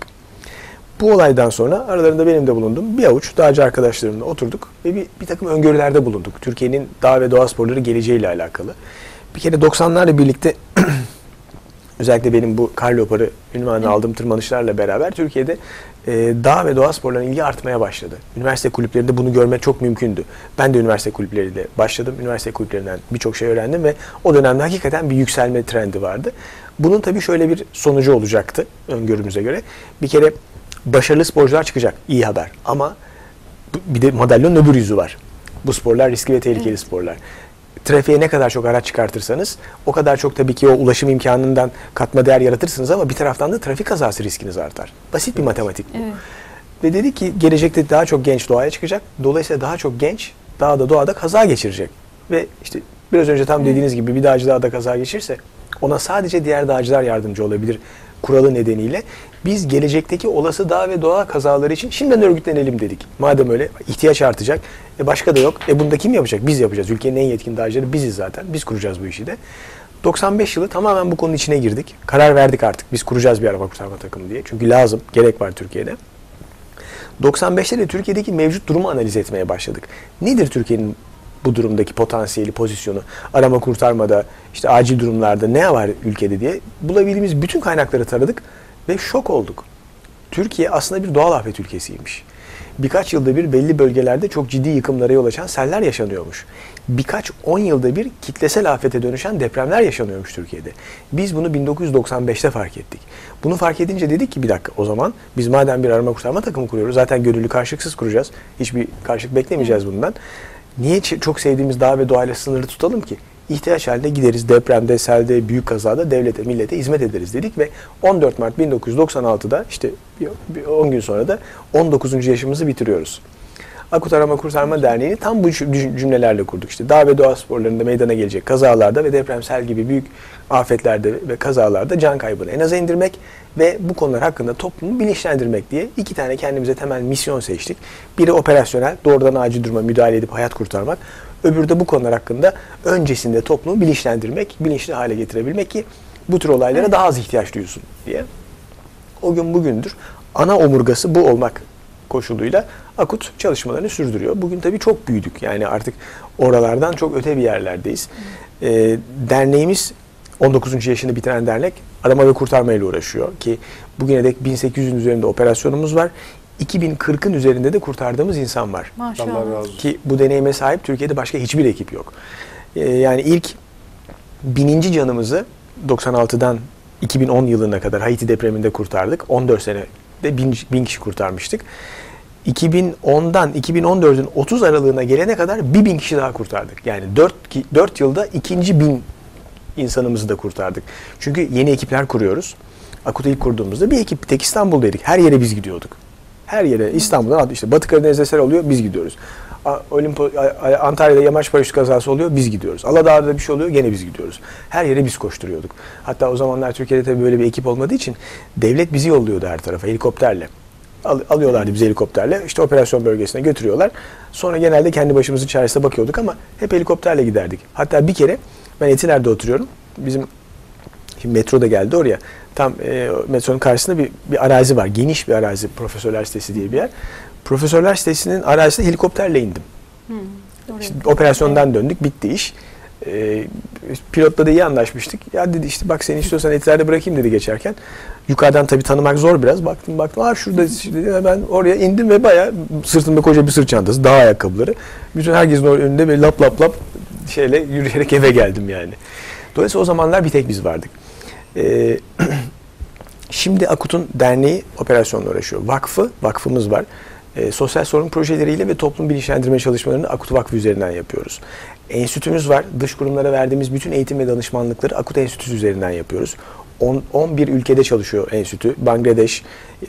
Bu olaydan sonra aralarında benim de bulundum. Bir avuç dağcı arkadaşlarımla oturduk ve bir takım öngörülerde bulunduk. Türkiye'nin dağ ve doğa sporları geleceğiyle alakalı. Bir kere 90'larla birlikte özellikle benim bu Karliopar'ı ünvanını aldığım tırmanışlarla beraber Türkiye'de dağ ve doğa sporlarına ilgi artmaya başladı. Üniversite kulüplerinde bunu görmek çok mümkündü. Ben de üniversite kulüpleriyle başladım. Üniversite kulüplerinden birçok şey öğrendim ve o dönemde hakikaten bir yükselme trendi vardı. Bunun tabii şöyle bir sonucu olacaktı öngörümüze göre. Bir kere başarılı sporcular çıkacak. İyi haber. Ama bir de madalyonun öbür yüzü var. Bu sporlar riskli ve tehlikeli sporlar. Trafiğe ne kadar çok araç çıkartırsanız o kadar çok tabii ki o ulaşım imkanından katma değer yaratırsınız ama bir taraftan da trafik kazası riskiniz artar. Basit bir matematik bu. Evet. Ve dedi ki gelecekte daha çok genç doğaya çıkacak. Dolayısıyla daha çok genç dağda doğada kaza geçirecek. Ve işte biraz önce tam dediğiniz gibi bir dağcı dağda kaza geçirse ona sadece diğer dağcılar yardımcı olabilir kuralı nedeniyle biz gelecekteki olası dağ ve doğa kazaları için şimdiden örgütlenelim dedik. Madem öyle ihtiyaç artacak. Başka da yok. Bunu da kim yapacak? Biz yapacağız. Ülkenin en yetkin dağcıları biziz zaten. Biz kuracağız bu işi de. 95 yılı tamamen bu konunun içine girdik. Karar verdik artık. Biz kuracağız bir araba kurtarma takımı diye. Çünkü lazım. Gerek var Türkiye'de. 95'te de Türkiye'deki mevcut durumu analiz etmeye başladık. Nedir Türkiye'nin bu durumdaki potansiyeli, pozisyonu, arama kurtarmada, işte acil durumlarda ne var ülkede diye bulabildiğimiz bütün kaynakları taradık ve şok olduk. Türkiye aslında bir doğal afet ülkesiymiş. Birkaç yılda bir belli bölgelerde çok ciddi yıkımlara yol açan seller yaşanıyormuş. Birkaç 10 yılda bir kitlesel afete dönüşen depremler yaşanıyormuş Türkiye'de. Biz bunu 1995'te fark ettik. Bunu fark edince dedik ki bir dakika o zaman biz madem bir arama kurtarma takımı kuruyoruz zaten gönüllü karşılıksız kuracağız. Hiçbir karşılık beklemeyeceğiz bundan. Niye çok sevdiğimiz dağ ve doğayla sınırı tutalım ki? İhtiyaç halinde gideriz depremde, selde, büyük kazada devlete, millete hizmet ederiz dedik ve 14 Mart 1996'da işte 10 gün sonra da 19. yaşımızı bitiriyoruz. AKUT Arama Kurtarma Derneği'ni tam bu cümlelerle kurduk. İşte dağ ve doğa sporlarında meydana gelecek kazalarda ve deprem, sel gibi büyük afetlerde ve kazalarda can kaybını en aza indirmek ve bu konular hakkında toplumu bilinçlendirmek diye iki tane kendimize temel misyon seçtik. Biri operasyonel, doğrudan acil duruma müdahale edip hayat kurtarmak. Öbürü de bu konular hakkında öncesinde toplumu bilinçlendirmek, bilinçli hale getirebilmek ki bu tür olaylara daha az ihtiyaç duyulsun diye. O gün bugündür ana omurgası bu olmak koşuluyla AKUT çalışmalarını sürdürüyor. Bugün tabii çok büyüdük. Yani artık oralardan çok öte bir yerlerdeyiz. Derneğimiz 19. yaşını bitiren dernek arama ve kurtarma ile uğraşıyor ki bugüne dek 1800'ün üzerinde operasyonumuz var. 2040'ın üzerinde de kurtardığımız insan var. Maşallah. Ki bu deneyime sahip Türkiye'de başka hiçbir ekip yok. Yani ilk 1000. canımızı 96'dan 2010 yılına kadar Haiti depreminde kurtardık. 14 sene de 1000 kişi kurtarmıştık. 2010'dan 2014'ün 30 aralığına gelene kadar 1000 kişi daha kurtardık. Yani 4 yılda ikinci 1000 insanımızı da kurtardık. Çünkü yeni ekipler kuruyoruz. AKUT'u ilk kurduğumuzda bir ekip, bir tek İstanbul'daydık. Her yere biz gidiyorduk. Her yere İstanbul'dan işte Batı Karadeniz'de sel oluyor biz gidiyoruz. Antalya'da yamaç paraşüt kazası oluyor biz gidiyoruz. Aladağ'da bir şey oluyor gene biz gidiyoruz. Her yere biz koşturuyorduk. Hatta o zamanlar Türkiye'de tabii böyle bir ekip olmadığı için devlet bizi yolluyordu her tarafa helikopterle. Alıyorlardı bizi helikopterle işte operasyon bölgesine götürüyorlar. Sonra genelde kendi başımızın çaresine bakıyorduk ama hep helikopterle giderdik. Hatta bir kere ben Etiler'de oturuyorum. Bizim şimdi metro da geldi oraya. Tam metronun karşısında bir arazi var. Geniş bir arazi. Profesörler sitesi diye bir yer. Profesörler sitesinin arazisine helikopterle indim. İşte operasyondan döndük. Bitti iş. Pilotla da iyi anlaşmıştık. Ya dedi işte bak seni istiyorsan etilerde bırakayım dedi geçerken. Yukarıdan tabii tanımak zor biraz. Baktım. Aa şurada dedi. Ben oraya indim ve bayağı sırtımda koca bir sırt çantası, dağ ayakkabıları. Bütün herkesin önünde böyle lap şeyle yürüyerek eve geldim yani. Dolayısıyla o zamanlar bir tek biz vardık. Şimdi AKUT'un derneği operasyonla uğraşıyor. Vakfımız var. Sosyal sorun projeleriyle ve toplum bilinçlendirme çalışmalarını AKUT Vakfı üzerinden yapıyoruz. Enstitümüz var. Dış kurumlara verdiğimiz bütün eğitim ve danışmanlıkları AKUT Enstitüsü üzerinden yapıyoruz. 11 ülkede çalışıyor enstitü. Bangladeş,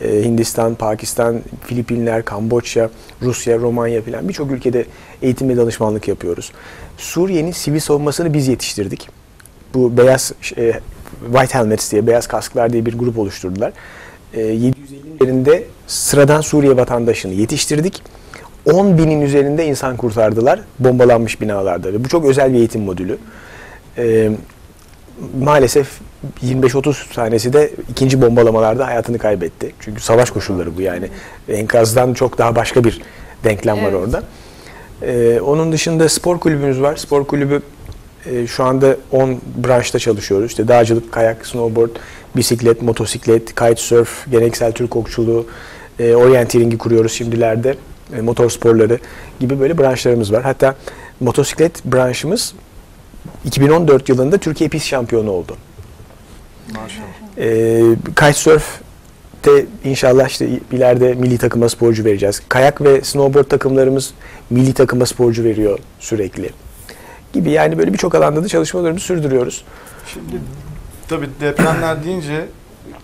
Hindistan, Pakistan, Filipinler, Kamboçya, Rusya, Romanya falan birçok ülkede eğitim ve danışmanlık yapıyoruz. Suriye'nin sivil savunmasını biz yetiştirdik. Bu beyaz White Helmets diye, beyaz kasklar diye bir grup oluşturdular. 750'nin üzerinde sıradan Suriye vatandaşını yetiştirdik. 10.000'in üzerinde insan kurtardılar bombalanmış binalarda ve bu çok özel bir eğitim modülü. Maalesef 25-30 tanesi de ikinci bombalamalarda hayatını kaybetti. Çünkü savaş koşulları bu yani. Enkazdan çok daha başka bir denklem var orada. Onun dışında spor kulübümüz var. Spor kulübü şu anda 10 branşta çalışıyoruz. İşte dağcılık, kayak, snowboard, bisiklet, motosiklet, kitesurf, geleneksel Türk okçuluğu, orienteeringi kuruyoruz şimdilerde. Motor sporları gibi böyle branşlarımız var. Hatta motosiklet branşımız 2014 yılında Türkiye pist şampiyonu oldu. Maşallah. Kitesurf'te inşallah işte ileride milli takıma sporcu vereceğiz. Kayak ve snowboard takımlarımız milli takıma sporcu veriyor sürekli. Gibi yani böyle birçok alanda da çalışmalarımızı sürdürüyoruz. Şimdi tabii depremler deyince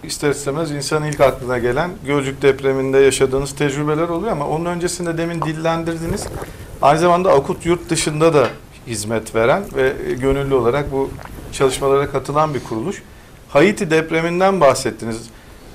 İster istemez insanın ilk aklına gelen Gölcük depreminde yaşadığınız tecrübeler oluyor ama onun öncesinde demin dillendirdiniz. Aynı zamanda AKUT yurt dışında da hizmet veren ve gönüllü olarak bu çalışmalara katılan bir kuruluş. Haiti depreminden bahsettiniz.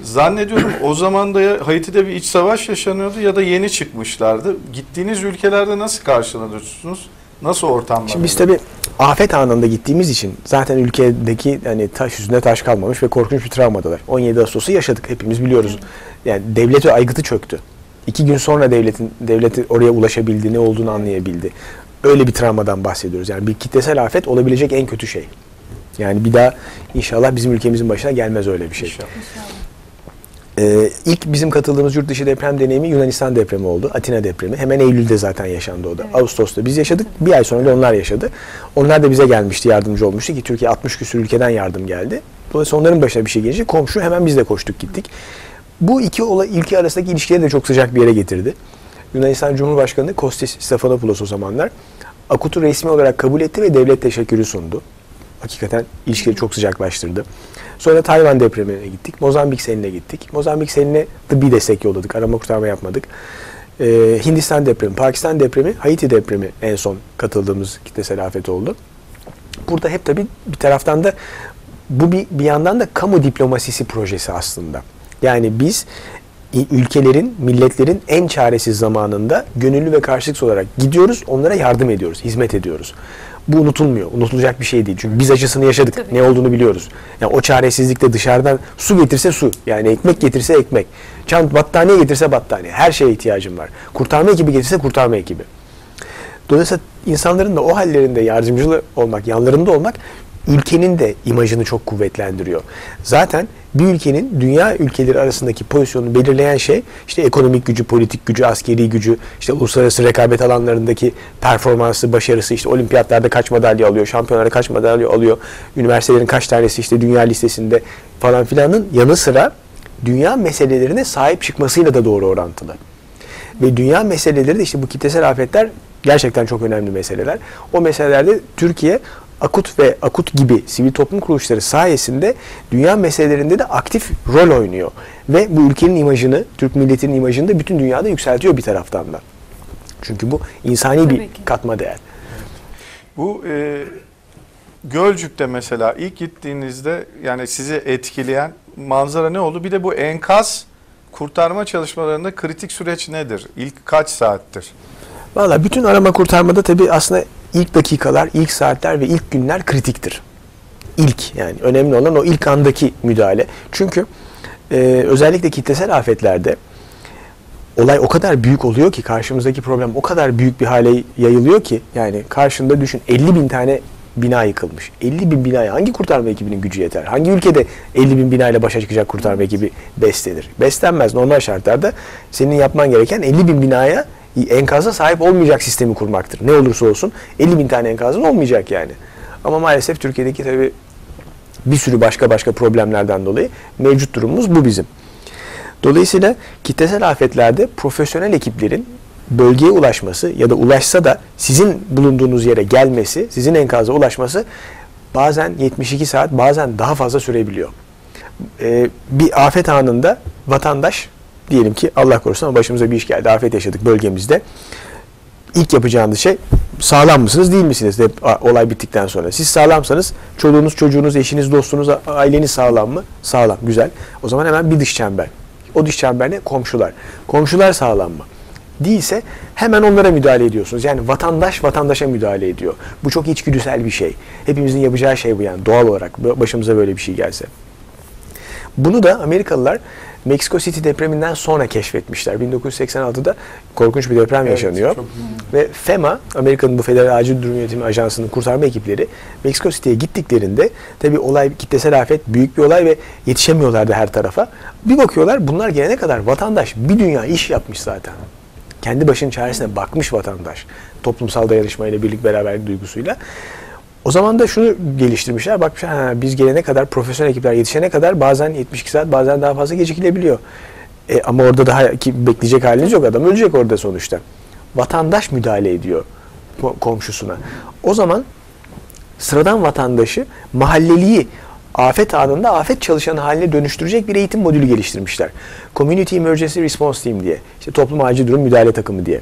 Zannediyorum o zaman da Haiti'de bir iç savaş yaşanıyordu ya da yeni çıkmışlardı. Gittiğiniz ülkelerde nasıl karşılanıyorsunuz? Nasıl ortamlar? Şimdi biz tabii afet anında gittiğimiz için zaten ülkedeki hani taş yüzünde taş kalmamış ve korkunç bir travmadalar. 17 Ağustos'u yaşadık hepimiz biliyoruz. Yani devlet ve aygıtı çöktü. 2 gün sonra devleti oraya ulaşabildi, ne olduğunu anlayabildi. Öyle bir travmadan bahsediyoruz. Yani bir kitlesel afet olabilecek en kötü şey. Yani bir daha inşallah bizim ülkemizin başına gelmez öyle bir şey. İnşallah. İlk bizim katıldığımız yurt dışı deprem deneyimi Yunanistan depremi oldu. Atina depremi. Hemen Eylül'de zaten yaşandı o da. Evet. Ağustos'ta biz yaşadık. Bir ay sonra da onlar yaşadı. Onlar da bize gelmişti, yardımcı olmuştu ki Türkiye 60 küsur ülkeden yardım geldi. Dolayısıyla onların başına bir şey gelince komşu hemen biz de koştuk gittik. Bu iki ülke arasındaki ilişkileri de çok sıcak bir yere getirdi. Yunanistan Cumhurbaşkanı Kostis Stefanopoulos o zamanlar AKUT'u resmi olarak kabul etti ve devlet teşekkürü sundu. Hakikaten ilişkileri çok sıcaklaştırdı. Sonra Tayvan depremine gittik. Mozambik seline gittik. Mozambik seline de bir destek yolladık. Arama kurtarma yapmadık. Hindistan depremi, Pakistan depremi, Haiti depremi en son katıldığımız kitlesel afet oldu. Burada hep tabii bir taraftan da bu bir yandan da kamu diplomasisi projesi aslında. Yani biz ülkelerin, milletlerin en çaresiz zamanında gönüllü ve karşılıksız olarak gidiyoruz, onlara yardım ediyoruz, hizmet ediyoruz. Bu unutulmuyor. Unutulacak bir şey değil. Çünkü biz acısını yaşadık. Tabii. Ne olduğunu biliyoruz. Yani o çaresizlikte dışarıdan su getirse su. Yani ekmek getirse ekmek. Battaniye getirse battaniye. Her şeye ihtiyacım var. Kurtarma ekibi getirse kurtarma ekibi. Dolayısıyla insanların da o hallerinde yardımcı olmak, yanlarında olmak ülkenin de imajını çok kuvvetlendiriyor. Zaten bir ülkenin dünya ülkeleri arasındaki pozisyonunu belirleyen şey işte ekonomik gücü, politik gücü, askeri gücü, işte uluslararası rekabet alanlarındaki performansı, başarısı, işte olimpiyatlarda kaç madalya alıyor, şampiyonlarda kaç madalya alıyor, üniversitelerin kaç tanesi işte dünya listesinde falan filanın yanı sıra dünya meselelerine sahip çıkmasıyla da doğru orantılı. Ve dünya meseleleri de işte bu kitlesel afetler gerçekten çok önemli meseleler. O meselelerde Türkiye AKUT ve AKUT gibi sivil toplum kuruluşları sayesinde dünya meselelerinde de aktif rol oynuyor. Ve bu ülkenin imajını, Türk milletinin imajını da bütün dünyada yükseltiyor bir taraftan da. Çünkü bu insani bir katma değer. Bu Gölcük'te mesela ilk gittiğinizde yani sizi etkileyen manzara ne oldu? Bir de bu enkaz kurtarma çalışmalarında kritik süreç nedir? İlk kaç saattir? Valla bütün arama kurtarmada tabii aslında İlk dakikalar, ilk saatler ve ilk günler kritiktir. İlk yani önemli olan o ilk andaki müdahale. Çünkü özellikle kitlesel afetlerde olay o kadar büyük oluyor ki karşımızdaki problem o kadar büyük bir hale yayılıyor ki yani karşında düşün 50 bin tane bina yıkılmış. 50 bin binaya hangi kurtarma ekibinin gücü yeter? Hangi ülkede 50 bin binayla başa çıkacak kurtarma ekibi beslenir? Beslenmez. Normal şartlarda senin yapman gereken 50 bin binaya enkaza sahip olmayacak sistemi kurmaktır. Ne olursa olsun 50 bin tane enkazın olmayacak yani. Ama maalesef Türkiye'deki tabii bir sürü başka problemlerden dolayı mevcut durumumuz bu bizim. Dolayısıyla kitlesel afetlerde profesyonel ekiplerin bölgeye ulaşması ya da ulaşsa da sizin bulunduğunuz yere gelmesi, sizin enkaza ulaşması bazen 72 saat, bazen daha fazla sürebiliyor. Bir afet anında vatandaş, diyelim ki Allah korusun ama başımıza bir iş geldi, afet yaşadık bölgemizde. İlk yapacağınız şey sağlam mısınız değil misiniz hep olay bittikten sonra. Siz sağlamsanız çoluğunuz, çocuğunuz, eşiniz, dostunuz, aileniz sağlam mı? Sağlam, güzel. O zaman hemen bir dış çember. O dış çember ne? Komşular. Komşular sağlam mı? Değilse hemen onlara müdahale ediyorsunuz. Yani vatandaş vatandaşa müdahale ediyor. Bu çok içgüdüsel bir şey. Hepimizin yapacağı şey bu yani doğal olarak başımıza böyle bir şey gelse. Bunu da Amerikalılar Mexico City depreminden sonra keşfetmişler. 1986'da korkunç bir deprem yaşanıyor. Ve FEMA, Amerika'nın bu Federal Acil Durum Yönetimi Ajansı'nın kurtarma ekipleri Mexico City'ye gittiklerinde tabii olay, kitlesel afet büyük bir olay ve yetişemiyorlardı her tarafa. Bir bakıyorlar bunlar gelene kadar vatandaş bir dünya iş yapmış zaten. Kendi başının çaresine bakmış vatandaş. Toplumsal dayanışmayla, birlik beraberlik duygusuyla. O zaman da şunu geliştirmişler. Bakmışlar biz gelene kadar, profesyonel ekipler yetişene kadar bazen 72 saat, bazen daha fazla gecikilebiliyor. Ama orada daha ki bekleyecek haliniz yok. Adam ölecek orada sonuçta. Vatandaş müdahale ediyor komşusuna. O zaman sıradan vatandaşı, mahalleliyi afet anında afet çalışanı haline dönüştürecek bir eğitim modülü geliştirmişler. Community Emergency Response Team diye. İşte toplum acil durum müdahale takımı diye.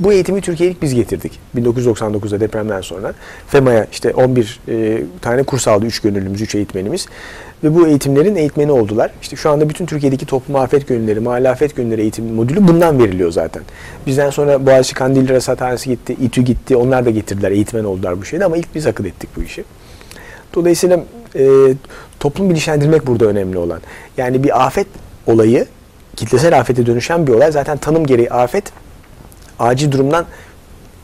Bu eğitimi Türkiye'lik biz getirdik. 1999'da depremden sonra FEMA'ya işte 11 tane kurs aldı 3 gönüllümüz, 3 eğitmenimiz. Ve bu eğitimlerin eğitmeni oldular. İşte şu anda bütün Türkiye'deki toplum afet gönülleri, mahalle afet gönülleri eğitim modülü bundan veriliyor zaten. Bizden sonra Boğaziçi Kandilli Rasathanesi gitti, İTÜ gitti. Onlar da getirdiler, eğitmen oldular bu şeyde ama ilk biz akıl ettik bu işi. Dolayısıyla toplum bilinçlendirmek burada önemli olan. Yani bir afet olayı, kitlesel afete dönüşen bir olay. Zaten tanım gereği afet acil durumdan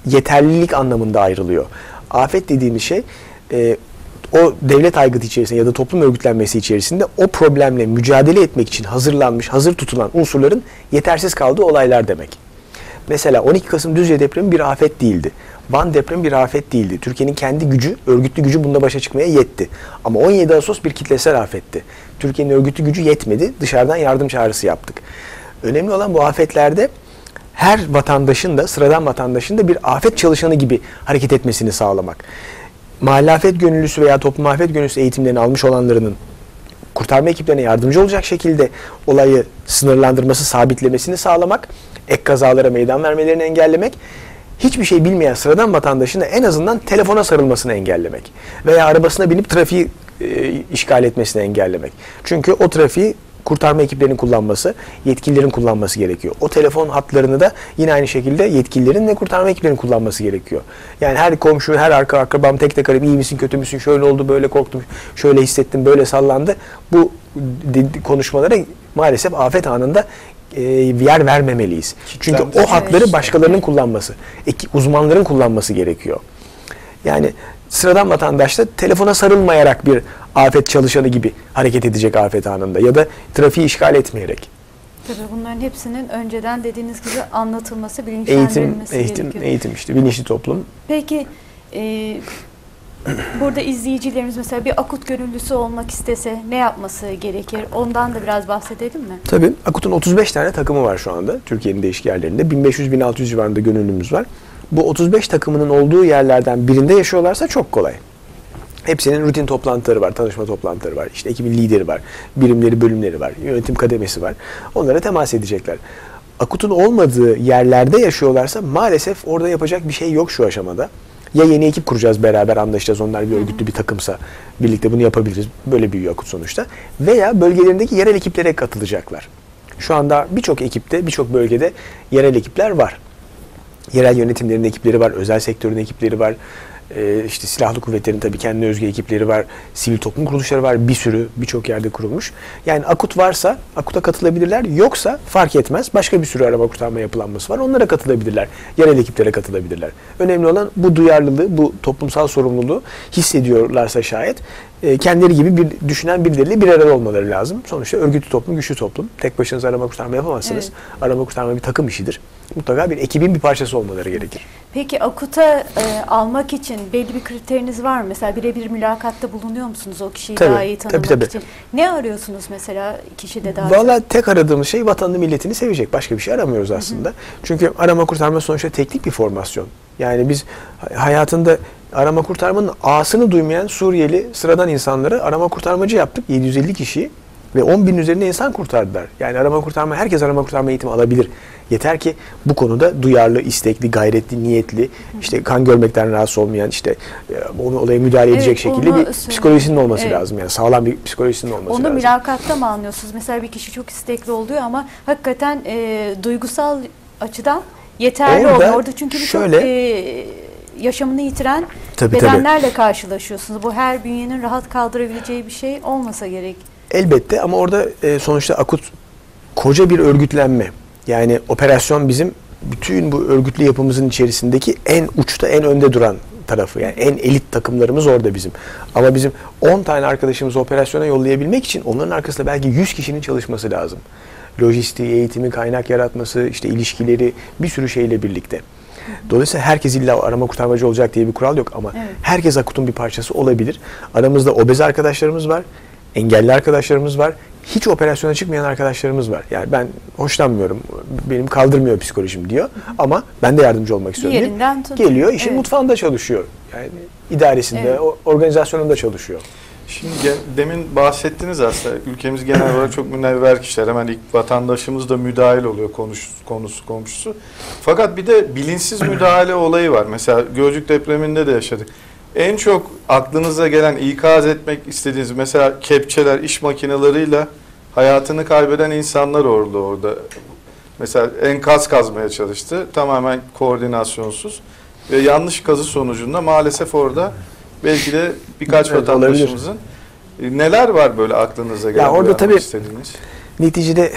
yeterlilik anlamında ayrılıyor. Afet dediğimiz şey o devlet aygıtı içerisinde ya da toplum örgütlenmesi içerisinde o problemle mücadele etmek için hazırlanmış, hazır tutulan unsurların yetersiz kaldığı olaylar demek. Mesela 12 Kasım Düzce depremi bir afet değildi. Van depremi bir afet değildi. Türkiye'nin kendi gücü, örgütlü gücü bununla başa çıkmaya yetti. Ama 17 Ağustos bir kitlesel afetti. Türkiye'nin örgütlü gücü yetmedi. Dışarıdan yardım çağrısı yaptık. Önemli olan bu afetlerde her vatandaşın da, sıradan vatandaşın da bir afet çalışanı gibi hareket etmesini sağlamak. Mahalle afet gönüllüsü veya toplum afet gönüllüsü eğitimlerini almış olanlarının kurtarma ekiplerine yardımcı olacak şekilde olayı sınırlandırması, sabitlemesini sağlamak, ek kazalara meydan vermelerini engellemek, hiçbir şey bilmeyen sıradan vatandaşın da en azından telefona sarılmasını engellemek veya arabasına binip trafiği işgal etmesini engellemek. Çünkü o trafiği kurtarma ekiplerinin kullanması, yetkililerin kullanması gerekiyor. O telefon hatlarını da yine aynı şekilde yetkililerin ve kurtarma ekiplerinin kullanması gerekiyor. Yani her komşu, her akrabam tek tek arayıp iyi misin, kötü müsün, şöyle oldu, böyle korktum, şöyle hissettim, böyle sallandı. Bu konuşmalara maalesef afet anında yer vermemeliyiz. Çünkü o hatları başkalarının kullanması, uzmanların kullanması gerekiyor. Yani sıradan vatandaş da telefona sarılmayarak bir afet çalışanı gibi hareket edecek afet anında ya da trafiği işgal etmeyerek. Tabii bunların hepsinin önceden dediğiniz gibi anlatılması, bilinçlendirilmesi gerekiyor. Eğitim işte, bilinçli toplum. Peki burada izleyicilerimiz mesela bir AKUT gönüllüsü olmak istese ne yapması gerekir? Ondan da biraz bahsedelim mi? Tabii. AKUT'un 35 tane takımı var şu anda Türkiye'nin değişik yerlerinde. 1500-1600 civarında gönüllümüz var. Bu 35 takımının olduğu yerlerden birinde yaşıyorlarsa çok kolay. Hepsinin rutin toplantıları var, tanışma toplantıları var, işte ekibin lideri var, birimleri, bölümleri var, yönetim kademesi var. Onlara temas edecekler. AKUT'un olmadığı yerlerde yaşıyorlarsa maalesef orada yapacak bir şey yok şu aşamada. Ya yeni ekip kuracağız beraber, anlaşacağız, onlar bir örgütlü bir takımsa birlikte bunu yapabiliriz. Böyle büyüyor AKUT sonuçta. Veya bölgelerindeki yerel ekiplere katılacaklar. Şu anda birçok ekipte, birçok bölgede yerel ekipler var. Yerel yönetimlerin ekipleri var, özel sektörün ekipleri var, İşte silahlı kuvvetlerin tabii kendine özgü ekipleri var, sivil toplum kuruluşları var, birçok yerde kurulmuş. Yani AKUT varsa AKUT'a katılabilirler, yoksa fark etmez. Başka bir sürü araba kurtarma yapılanması var, onlara katılabilirler, yerel ekiplere katılabilirler. Önemli olan bu duyarlılığı, bu toplumsal sorumluluğu hissediyorlarsa şayet kendileri gibi bir düşünen birileriyle bir arada olmaları lazım. Sonuçta örgütlü toplum, güçlü toplum. Tek başınıza arama kurtarma yapamazsınız. Evet. Arama kurtarma bir takım işidir. Mutlaka bir ekibin bir parçası olmaları gerekir. Peki AKUT'a almak için belli bir kriteriniz var mı? Mesela birebir mülakatta bulunuyor musunuz o kişiyi daha iyi tanımak için? Ne arıyorsunuz mesela kişide daha? Vallahi tek aradığımız şey vatanını, milletini sevecek. Başka bir şey aramıyoruz aslında. Hı hı. Çünkü arama kurtarma sonuçta teknik bir formasyon. Yani biz hayatında arama kurtarmanın A'sını duymayan Suriyeli sıradan insanları arama kurtarmacı yaptık. 750 kişiyi ve 10.000 üzerinde insan kurtardılar. Yani arama kurtarma, herkes arama kurtarma eğitimi alabilir. Yeter ki bu konuda duyarlı, istekli, gayretli, niyetli, işte kan görmekten rahatsız olmayan, işte onu olaya müdahale edecek şekilde bir psikolojisinin olması lazım. Yani sağlam bir psikolojisinin olması lazım. Onu mülakatta mı anlıyorsunuz? Mesela bir kişi çok istekli oluyor ama hakikaten duygusal açıdan yeterli olmuyor. Orada çünkü şöyle, yaşamını yitiren bedenlerle karşılaşıyorsunuz. Bu her bünyenin rahat kaldırabileceği bir şey olmasa gerek. Elbette, ama orada sonuçta AKUT koca bir örgütlenme. Yani operasyon bizim bütün bu örgütlü yapımızın içerisindeki en uçta, en önde duran tarafı. Yani en elit takımlarımız orada bizim. Ama bizim 10 tane arkadaşımızı operasyona yollayabilmek için onların arkasında belki 100 kişinin çalışması lazım. Lojistiği, eğitimi, kaynak yaratması, işte ilişkileri, bir sürü şeyle birlikte. Dolayısıyla herkes illa arama kurtarmacı olacak diye bir kural yok ama herkes AKUT'un bir parçası olabilir. Aramızda obez arkadaşlarımız var, engelli arkadaşlarımız var, hiç operasyona çıkmayan arkadaşlarımız var. Yani ben hoşlanmıyorum, benim kaldırmıyor psikolojim diyor ama ben de yardımcı olmak istiyorum. Yerinden tutuyor. Geliyor, işin mutfağında çalışıyor. Yani idaresinde, organizasyonunda çalışıyor. Şimdi demin bahsettiniz aslında, ülkemiz genel olarak çok münevver kişiler, hemen ilk vatandaşımız da müdahil oluyor komşusu. Fakat bir de bilinçsiz müdahale olayı var. Mesela Gölcük depreminde de yaşadık. En çok aklınıza gelen, ikaz etmek istediğiniz, mesela kepçeler, iş makineleriyle hayatını kaybeden insanlar oldu orada. Mesela enkaz kazmaya çalıştı, tamamen koordinasyonsuz ve yanlış kazı sonucunda maalesef orada belki de birkaç vatandaşımızın neler var böyle aklınıza gelen? Ya orada tabii neticede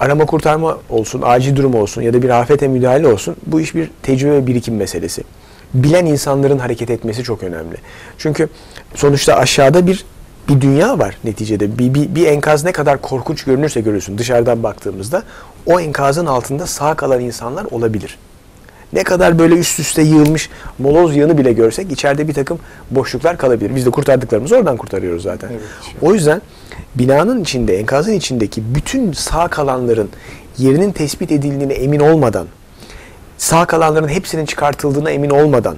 arama kurtarma olsun, acil durum olsun ya da bir afete müdahale olsun, bu iş bir tecrübe ve birikim meselesi. Bilen insanların hareket etmesi çok önemli. Çünkü sonuçta aşağıda bir dünya var neticede. Bir enkaz ne kadar korkunç görünürse görürsün dışarıdan baktığımızda, o enkazın altında sağ kalan insanlar olabilir. Ne kadar böyle üst üste yığılmış moloz yığını bile görsek içeride bir takım boşluklar kalabilir. Biz de kurtardıklarımızı oradan kurtarıyoruz zaten. Evet. O yüzden binanın içinde, enkazın içindeki bütün sağ kalanların yerinin tespit edildiğine emin olmadan, sağ kalanların hepsinin çıkartıldığına emin olmadan,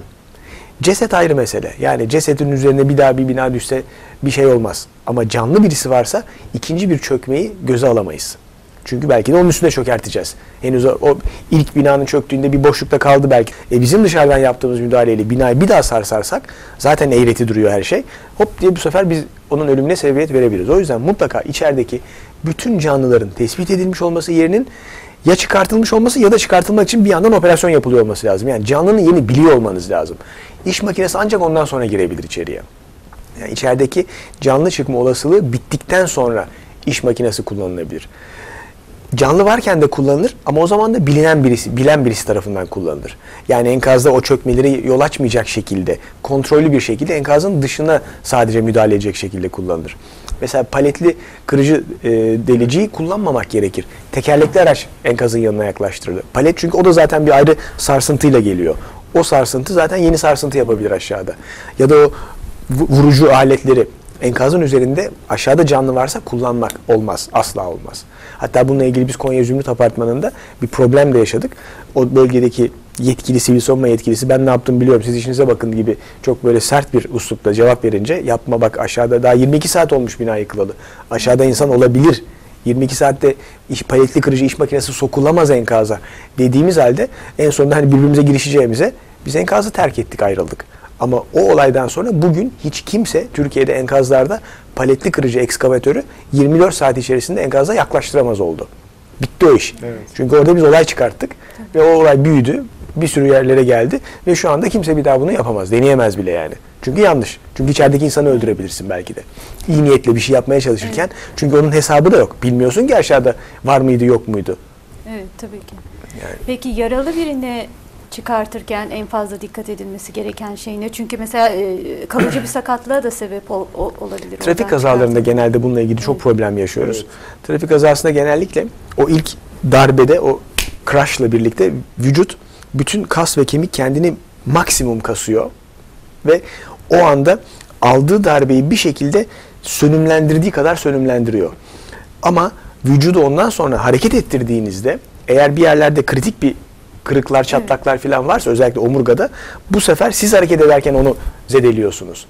ceset ayrı mesele. Yani cesetin üzerine bir daha bir bina düşse bir şey olmaz. Ama canlı birisi varsa ikinci bir çökmeyi göze alamayız. Çünkü belki de onun üstüne çökerteceğiz. Henüz o ilk binanın çöktüğünde bir boşlukta kaldı belki. Bizim dışarıdan yaptığımız müdahaleyle binayı bir daha sarsarsak zaten eğreti duruyor her şey. Hop diye bu sefer biz onun ölümüne sebebiyet verebiliriz. O yüzden mutlaka içerideki bütün canlıların tespit edilmiş olması, yerinin ya çıkartılmış olması ya da çıkartılmak için bir yandan operasyon yapılıyor olması lazım. Yani canlının yerini biliyor olmanız lazım. İş makinesi ancak ondan sonra girebilir içeriye. Yani içerideki canlı çıkma olasılığı bittikten sonra iş makinesi kullanılabilir. Canlı varken de kullanılır ama o zaman da bilen birisi tarafından kullanılır. Yani enkazda o çökmeleri yol açmayacak şekilde, kontrollü bir şekilde, enkazın dışına sadece müdahale edecek şekilde kullanılır. Mesela paletli kırıcı deliciyi kullanmamak gerekir. Tekerlekli araç enkazın yanına yaklaştırılır. Palet, çünkü o da zaten bir ayrı sarsıntıyla geliyor. O sarsıntı zaten yeni sarsıntı yapabilir aşağıda. Ya da o vurucu aletleri enkazın üzerinde, aşağıda canlı varsa kullanmak olmaz. Asla olmaz. Hatta bununla ilgili biz Konya Zümrüt Apartmanı'nda bir problem de yaşadık. O bölgedeki yetkili, sivil savunma yetkilisi, ben ne yaptım biliyorum siz işinize bakın gibi çok böyle sert bir üslupla cevap verince, yapma bak aşağıda daha 22 saat olmuş bina yıkılalı. Aşağıda insan olabilir. 22 saatte paletli kırıcı, iş makinesi sokulamaz enkaza dediğimiz halde en sonunda hani birbirimize girişeceğimize biz enkazı terk ettik, ayrıldık. Ama o olaydan sonra bugün hiç kimse Türkiye'de enkazlarda paletli kırıcı ekskavatörü 24 saat içerisinde enkaza yaklaştıramaz oldu. Bitti o iş. Evet. Çünkü orada biz olay çıkarttık ve o olay büyüdü. bir sürü yerlere geldi ve şu anda kimse bir daha bunu yapamaz, deneyemez bile yani. Çünkü yanlış. Çünkü içerideki insanı öldürebilirsin belki de. İyi niyetle bir şey yapmaya çalışırken. Evet. Çünkü onun hesabı da yok. Bilmiyorsun ki aşağıda var mıydı, yok muydu? Evet, tabii ki. Yani. Peki yaralı birine çıkartırken en fazla dikkat edilmesi gereken şey ne? Çünkü mesela kalıcı bir sakatlığa da sebep olabilir. Trafik kazalarında genelde bununla ilgili çok problem yaşıyoruz. Evet. Trafik kazasında genellikle o ilk darbede, o crash'la birlikte vücut, bütün kas ve kemik kendini maksimum kasıyor. Ve o anda aldığı darbeyi bir şekilde sönümlendirdiği kadar sönümlendiriyor. Ama vücudu ondan sonra hareket ettirdiğinizde, eğer bir yerlerde kritik bir kırıklar, çatlaklar falan varsa, özellikle omurgada, bu sefer siz hareket ederken onu zedeliyorsunuz.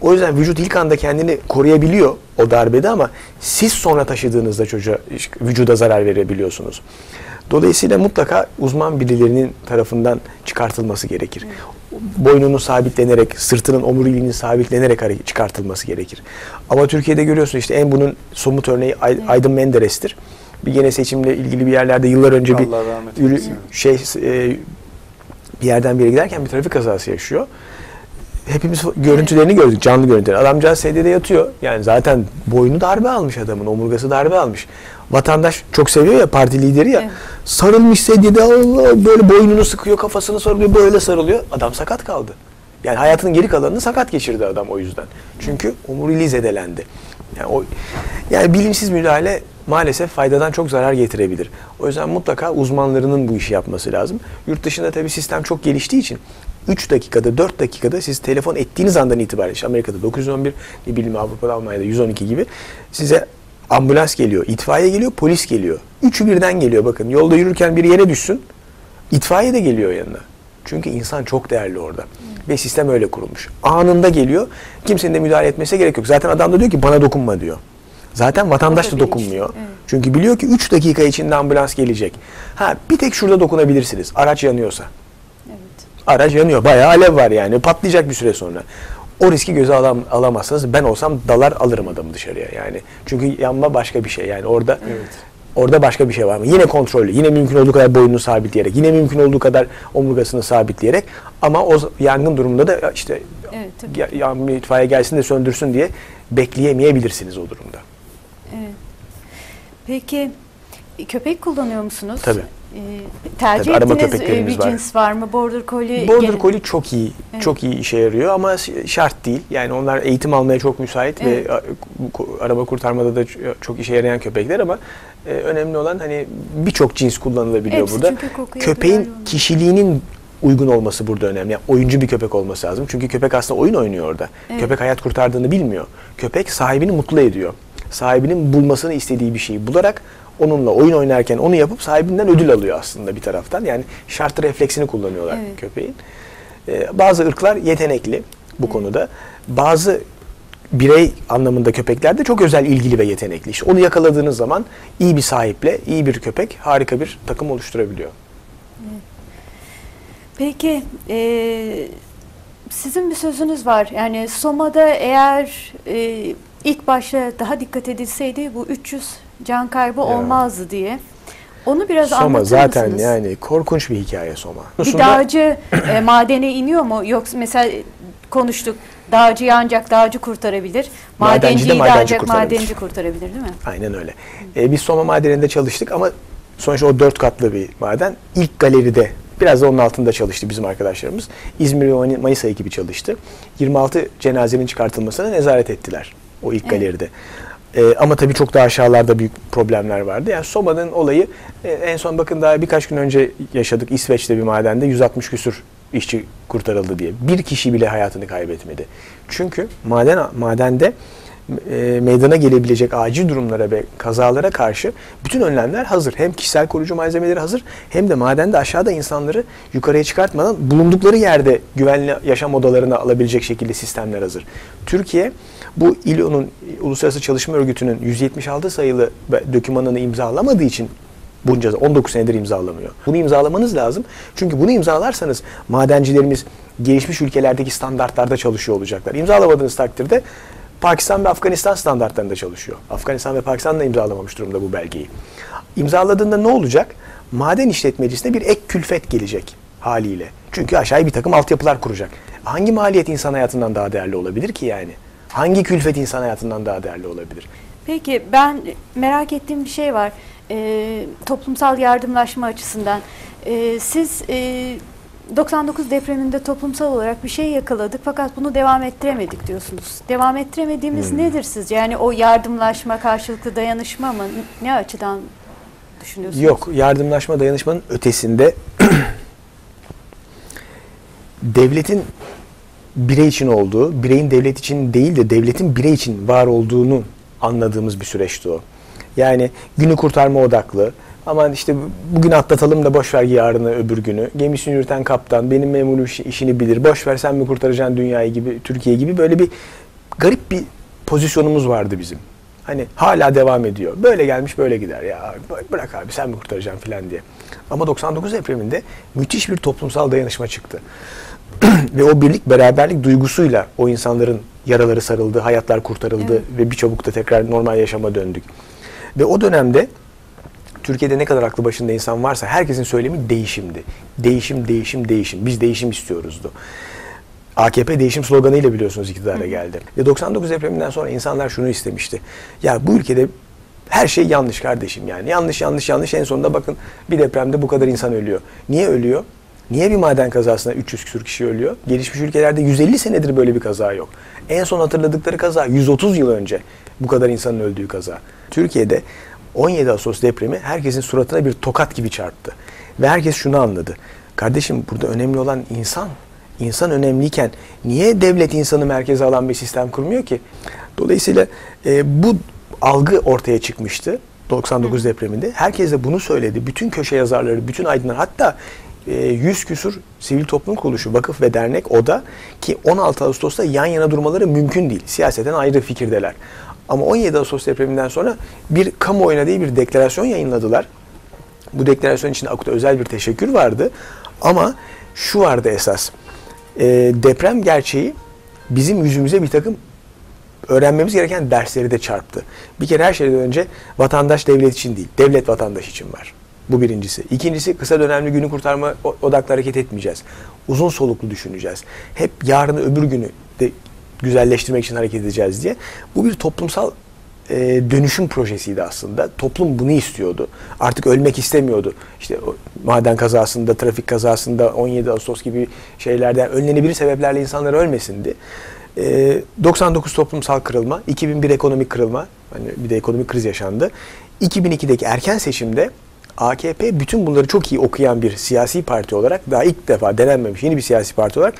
O yüzden vücut ilk anda kendini koruyabiliyor o darbede ama siz sonra taşıdığınızda çocuğa, vücuda zarar verebiliyorsunuz. Dolayısıyla mutlaka uzman birilerinin tarafından çıkartılması gerekir. Boynunun sabitlenerek, sırtının omuriliğinin sabitlenerek çıkartılması gerekir. Ama Türkiye'de görüyorsun işte, en bunun somut örneği Aydın Menderes'tir. Bir gene seçimle ilgili bir yerlerde yıllar önce bir yerden bir yere giderken bir trafik kazası yaşıyor. Hepimiz görüntülerini gördük, canlı görüntüleri. Adamcağız sedyede yatıyor. Yani zaten boynu darbe almış adamın, omurgası darbe almış. Vatandaş çok seviyor ya, parti lideri ya. Evet. Sarılmış sedyede, Allah, böyle boynunu sıkıyor, kafasını sarılıyor, böyle sarılıyor. Adam sakat kaldı. Yani hayatının geri kalanını sakat geçirdi adam o yüzden. Çünkü omuriliği zedelendi. Yani, yani bilimsiz müdahale maalesef faydadan çok zarar getirebilir. O yüzden mutlaka uzmanlarının bu işi yapması lazım. Yurt dışında tabii sistem çok geliştiği için 3 dakikada, 4 dakikada siz telefon ettiğiniz andan itibaren, işte Amerika'da 911, ne bileyim Avrupa'da, Almanya'da 112 gibi, size ambulans geliyor, itfaiye geliyor, polis geliyor. Üçü birden geliyor bakın. Yolda yürürken bir yere düşsün, itfaiye de geliyor yanına. Çünkü insan çok değerli orada. Ve sistem öyle kurulmuş. Anında geliyor, kimsenin de müdahale etmesine gerek yok. Zaten adam da diyor ki bana dokunma diyor. Zaten vatandaş da dokunmuyor. Evet. Çünkü biliyor ki 3 dakika içinde ambulans gelecek. Ha, bir tek şurada dokunabilirsiniz. Araç yanıyorsa. Evet. Araç yanıyor. Bayağı alev var yani. Patlayacak bir süre sonra. O riski göze alamazsınız. Ben olsam dalar alırım adamı dışarıya yani. Çünkü yanma başka bir şey yani orada. Evet. Orada başka bir şey var mı? Yine kontrollü, yine mümkün olduğu kadar boynunu sabitleyerek, yine mümkün olduğu kadar omurgasını sabitleyerek, ama o yangın durumunda da işte itfaiye gelsin de söndürsün diye bekleyemeyebilirsiniz o durumda. Evet. Peki köpek kullanıyor musunuz? Tabii. Tercih ettiğiniz bir cins var mı? Border Collie. Border Collie çok iyi, evet, çok iyi işe yarıyor ama şart değil. Yani onlar eğitim almaya çok müsait, evet, ve araba kurtarmada da çok işe yarayan köpekler ama önemli olan hani birçok cins kullanılabiliyor. Hepsi burada. Köpeğin kişiliğinin uygun olması burada önemli. Yani oyuncu bir köpek olması lazım. Çünkü köpek aslında oyun oynuyor orada. Evet. Köpek hayat kurtardığını bilmiyor. Köpek sahibini mutlu ediyor. Sahibinin bulmasını istediği bir şeyi bularak onunla oyun oynarken onu yapıp sahibinden ödül alıyor aslında bir taraftan. Yani şartlı refleksini kullanıyorlar, evet, köpeğin. Bazı ırklar yetenekli bu, evet, konuda. Bazı birey anlamında köpekler de çok özel, ilgili ve yetenekli. İşte onu yakaladığınız zaman iyi bir sahiple, iyi bir köpek harika bir takım oluşturabiliyor. Evet. Peki sizin bir sözünüz var. Yani Soma'da eğer ilk başta daha dikkat edilseydi bu 300 can kaybı olmazdı diye. Onu biraz anlatır mısınız? Soma zaten yani korkunç bir hikaye Soma. Bir dağcı madene iniyor mu? Yoksa mesela konuştuk, dağcıyı ancak dağcı kurtarabilir. Madenciyi de ancak madenci kurtarabilir, değil mi? Aynen öyle. Biz Soma madeninde çalıştık ama sonuçta o 4 katlı bir maden. İlk galeride, biraz da onun altında çalıştı bizim arkadaşlarımız. İzmir ve Manisa ekibi çalıştı. 26 cenazenin çıkartılmasına nezaret ettiler o ilk, evet, galeride. Ama tabii çok daha aşağılarda büyük problemler vardı. Yani Soma'nın olayı en son bakın daha birkaç gün önce yaşadık. İsveç'te bir madende 160 küsür işçi kurtarıldı diye. Bir kişi bile hayatını kaybetmedi. Çünkü madende meydana gelebilecek acil durumlara ve kazalara karşı bütün önlemler hazır. Hem kişisel koruyucu malzemeleri hazır, hem de madende aşağıda insanları yukarıya çıkartmadan bulundukları yerde güvenli yaşam odalarına alabilecek şekilde sistemler hazır. Türkiye bu ILO'nun, Uluslararası Çalışma Örgütü'nün 176 sayılı dokümanını imzalamadığı için bunca 19 senedir imzalamıyor. Bunu imzalamanız lazım. Çünkü bunu imzalarsanız madencilerimiz gelişmiş ülkelerdeki standartlarda çalışıyor olacaklar. İmzalamadığınız takdirde Pakistan ve Afganistan standartlarında çalışıyor. Afganistan ve Pakistan da imzalamamış durumda bu belgeyi. İmzaladığında ne olacak? Maden işletmecisine bir ek külfet gelecek. haliyle. Çünkü aşağıya bir takım altyapılar kuracak. Hangi maliyet insan hayatından daha değerli olabilir ki yani? Hangi külfet insan hayatından daha değerli olabilir? Peki ben merak ettiğim bir şey var. Toplumsal yardımlaşma açısından. Siz 99 depreminde toplumsal olarak bir şey yakaladık fakat bunu devam ettiremedik diyorsunuz. Devam ettiremediğimiz nedir sizce? Yani o yardımlaşma, karşılıklı dayanışma mı? Ne açıdan düşünüyorsunuz? Yok, yardımlaşma, dayanışmanın ötesinde devletin birey için olduğu, bireyin devlet için değil de devletin birey için var olduğunu anladığımız bir süreçti o. Yani günü kurtarma odaklı, aman işte bugün atlatalım da boşver yarını öbür günü, gemisini yürüten kaptan, benim memurum işini bilir, boşver sen mi kurtaracaksın dünyayı gibi, Türkiye gibi böyle bir garip bir pozisyonumuz vardı bizim. Hani hala devam ediyor. Böyle gelmiş böyle gider ya, bırak abi sen mi kurtaracaksın filan diye. Ama 99 depreminde müthiş bir toplumsal dayanışma çıktı. Ve o birlik, beraberlik duygusuyla o insanların yaraları sarıldı, hayatlar kurtarıldı ve birçabuk da tekrar normal yaşama döndük. Ve o dönemde Türkiye'de ne kadar aklı başında insan varsa herkesin söylemi değişimdi. Değişim, değişim, değişim. Biz değişim istiyoruzdu. AKP değişim sloganıyla biliyorsunuz iktidara geldi. Ve 99 depreminden sonra insanlar şunu istemişti. Ya bu ülkede her şey yanlış kardeşim yani. Yanlış, yanlış, yanlış. En sonunda bakın bir depremde bu kadar insan ölüyor. Niye ölüyor? Niye bir maden kazasında 300 küsur kişi ölüyor? Gelişmiş ülkelerde 150 senedir böyle bir kaza yok. En son hatırladıkları kaza 130 yıl önce bu kadar insanın öldüğü kaza. Türkiye'de 17 Ağustos depremi herkesin suratına bir tokat gibi çarptı. Ve herkes şunu anladı. Kardeşim burada önemli olan insan. İnsan önemliyken niye devlet insanı merkeze alan bir sistem kurmuyor ki? Dolayısıyla bu algı ortaya çıkmıştı 99 depreminde. Herkes de bunu söyledi. Bütün köşe yazarları, bütün aydınlar, hatta 100 küsur sivil toplum kuruluşu, vakıf ve dernek, oda ki 16 Ağustos'ta yan yana durmaları mümkün değil. Siyaseten ayrı fikirdeler. Ama 17 Ağustos depreminden sonra bir kamuoyuna değil bir deklarasyon yayınladılar. Bu deklarasyon içinde AKUT'a özel bir teşekkür vardı. Ama şu vardı esas. Deprem gerçeği bizim yüzümüze bir takım öğrenmemiz gereken dersleri de çarptı. Bir kere her şeyden önce vatandaş devlet için değil, devlet vatandaş için var. Bu birincisi. İkincisi, kısa dönemli günü kurtarma odaklı hareket etmeyeceğiz. Uzun soluklu düşüneceğiz. Hep yarını öbür günü de güzelleştirmek için hareket edeceğiz diye. Bu bir toplumsal dönüşüm projesiydi aslında. Toplum bunu istiyordu. Artık ölmek istemiyordu. İşte maden kazasında, trafik kazasında, 17 Ağustos gibi şeylerden önlenebilir sebeplerle insanlar ölmesindi. 99 toplumsal kırılma, 2001 ekonomik kırılma, hani bir de ekonomik kriz yaşandı. 2002'deki erken seçimde AKP bütün bunları çok iyi okuyan bir siyasi parti olarak, daha ilk defa denenmemiş yeni bir siyasi parti olarak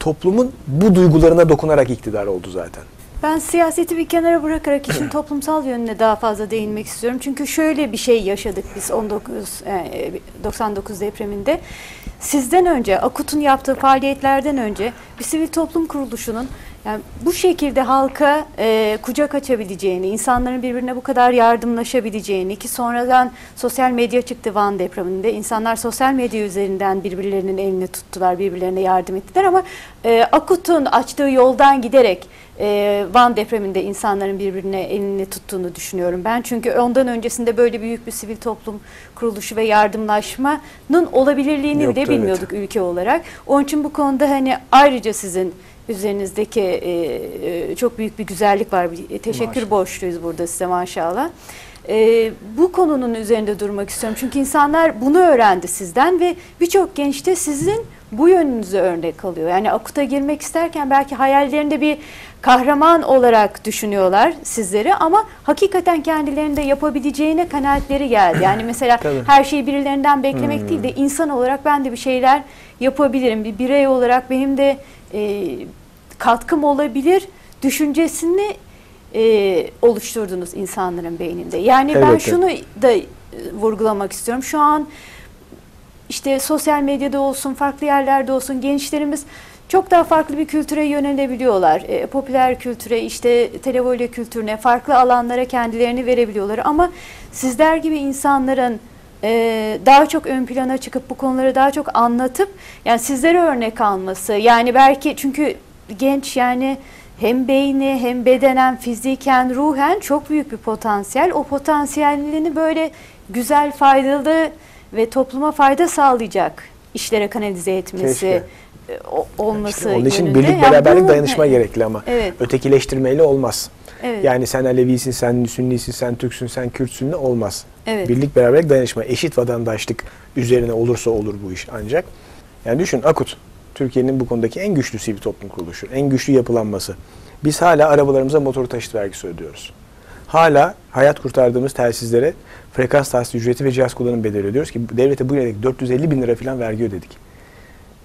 toplumun bu duygularına dokunarak iktidar oldu zaten. Ben siyaseti bir kenara bırakarak işin toplumsal yönüne daha fazla değinmek istiyorum. Çünkü şöyle bir şey yaşadık biz 99 depreminde. Sizden önce, AKUT'un yaptığı faaliyetlerden önce bir sivil toplum kuruluşunun yani bu şekilde halka kucak açabileceğini, insanların birbirine bu kadar yardımlaşabileceğini ki sonradan sosyal medya çıktı Van depreminde. İnsanlar sosyal medya üzerinden birbirlerinin elini tuttular, birbirlerine yardım ettiler ama AKUT'un açtığı yoldan giderek Van depreminde insanların birbirine elini tuttuğunu düşünüyorum ben. Çünkü ondan öncesinde böyle büyük bir sivil toplum kuruluşu ve yardımlaşmanın olabilirliğini bile bilmiyorduk ülke olarak. Onun için bu konuda hani ayrıca sizin üzerinizdeki çok büyük bir güzellik var. Teşekkür borçluyuz burada size maşallah. Bu konunun üzerinde durmak istiyorum. Çünkü insanlar bunu öğrendi sizden ve birçok genç de sizin bu yönünüze örnek alıyor. Yani AKUT'a girmek isterken belki hayallerinde bir kahraman olarak düşünüyorlar sizleri ama hakikaten kendilerinde yapabileceğine kanaatleri geldi. Yani mesela her şeyi birilerinden beklemek değil de insan olarak ben de bir şeyler yapabilirim. Bir birey olarak benim de katkım olabilir düşüncesini oluşturdunuz insanların beyninde. Yani ben şunu da vurgulamak istiyorum. Şu an işte sosyal medyada olsun, farklı yerlerde olsun gençlerimiz çok daha farklı bir kültüre yönelebiliyorlar. Popüler kültüre, işte televolya kültürüne, farklı alanlara kendilerini verebiliyorlar. Ama sizler gibi insanların daha çok ön plana çıkıp bu konuları daha çok anlatıp yani sizlere örnek alması. Yani belki çünkü genç yani hem beyni hem bedenen, fiziken, ruhen çok büyük bir potansiyel. O potansiyelini böyle güzel, faydalı ve topluma fayda sağlayacak işlere kanalize etmesi olması işte onun için yönünde. Birlik beraberlik yani dayanışma gerekli ama ötekileştirmeyle olmaz. Evet. Yani sen Alevisin, sen Sünnisin, sen Türksün, sen Kürtsün de olmaz. Evet. Birlik beraberlik dayanışma, eşit vatandaşlık üzerine olursa olur bu iş ancak. Yani düşün, AKUT Türkiye'nin bu konudaki en güçlü sivil toplum kuruluşu, en güçlü yapılanması. Biz hala arabalarımıza motor taşıt vergisi ödüyoruz. Hala hayat kurtardığımız telsizlere frekans tahsis ücreti ve cihaz kullanım bedeli ödüyoruz ki devlete bu yönelik 450.000 lira falan vergi ödedik.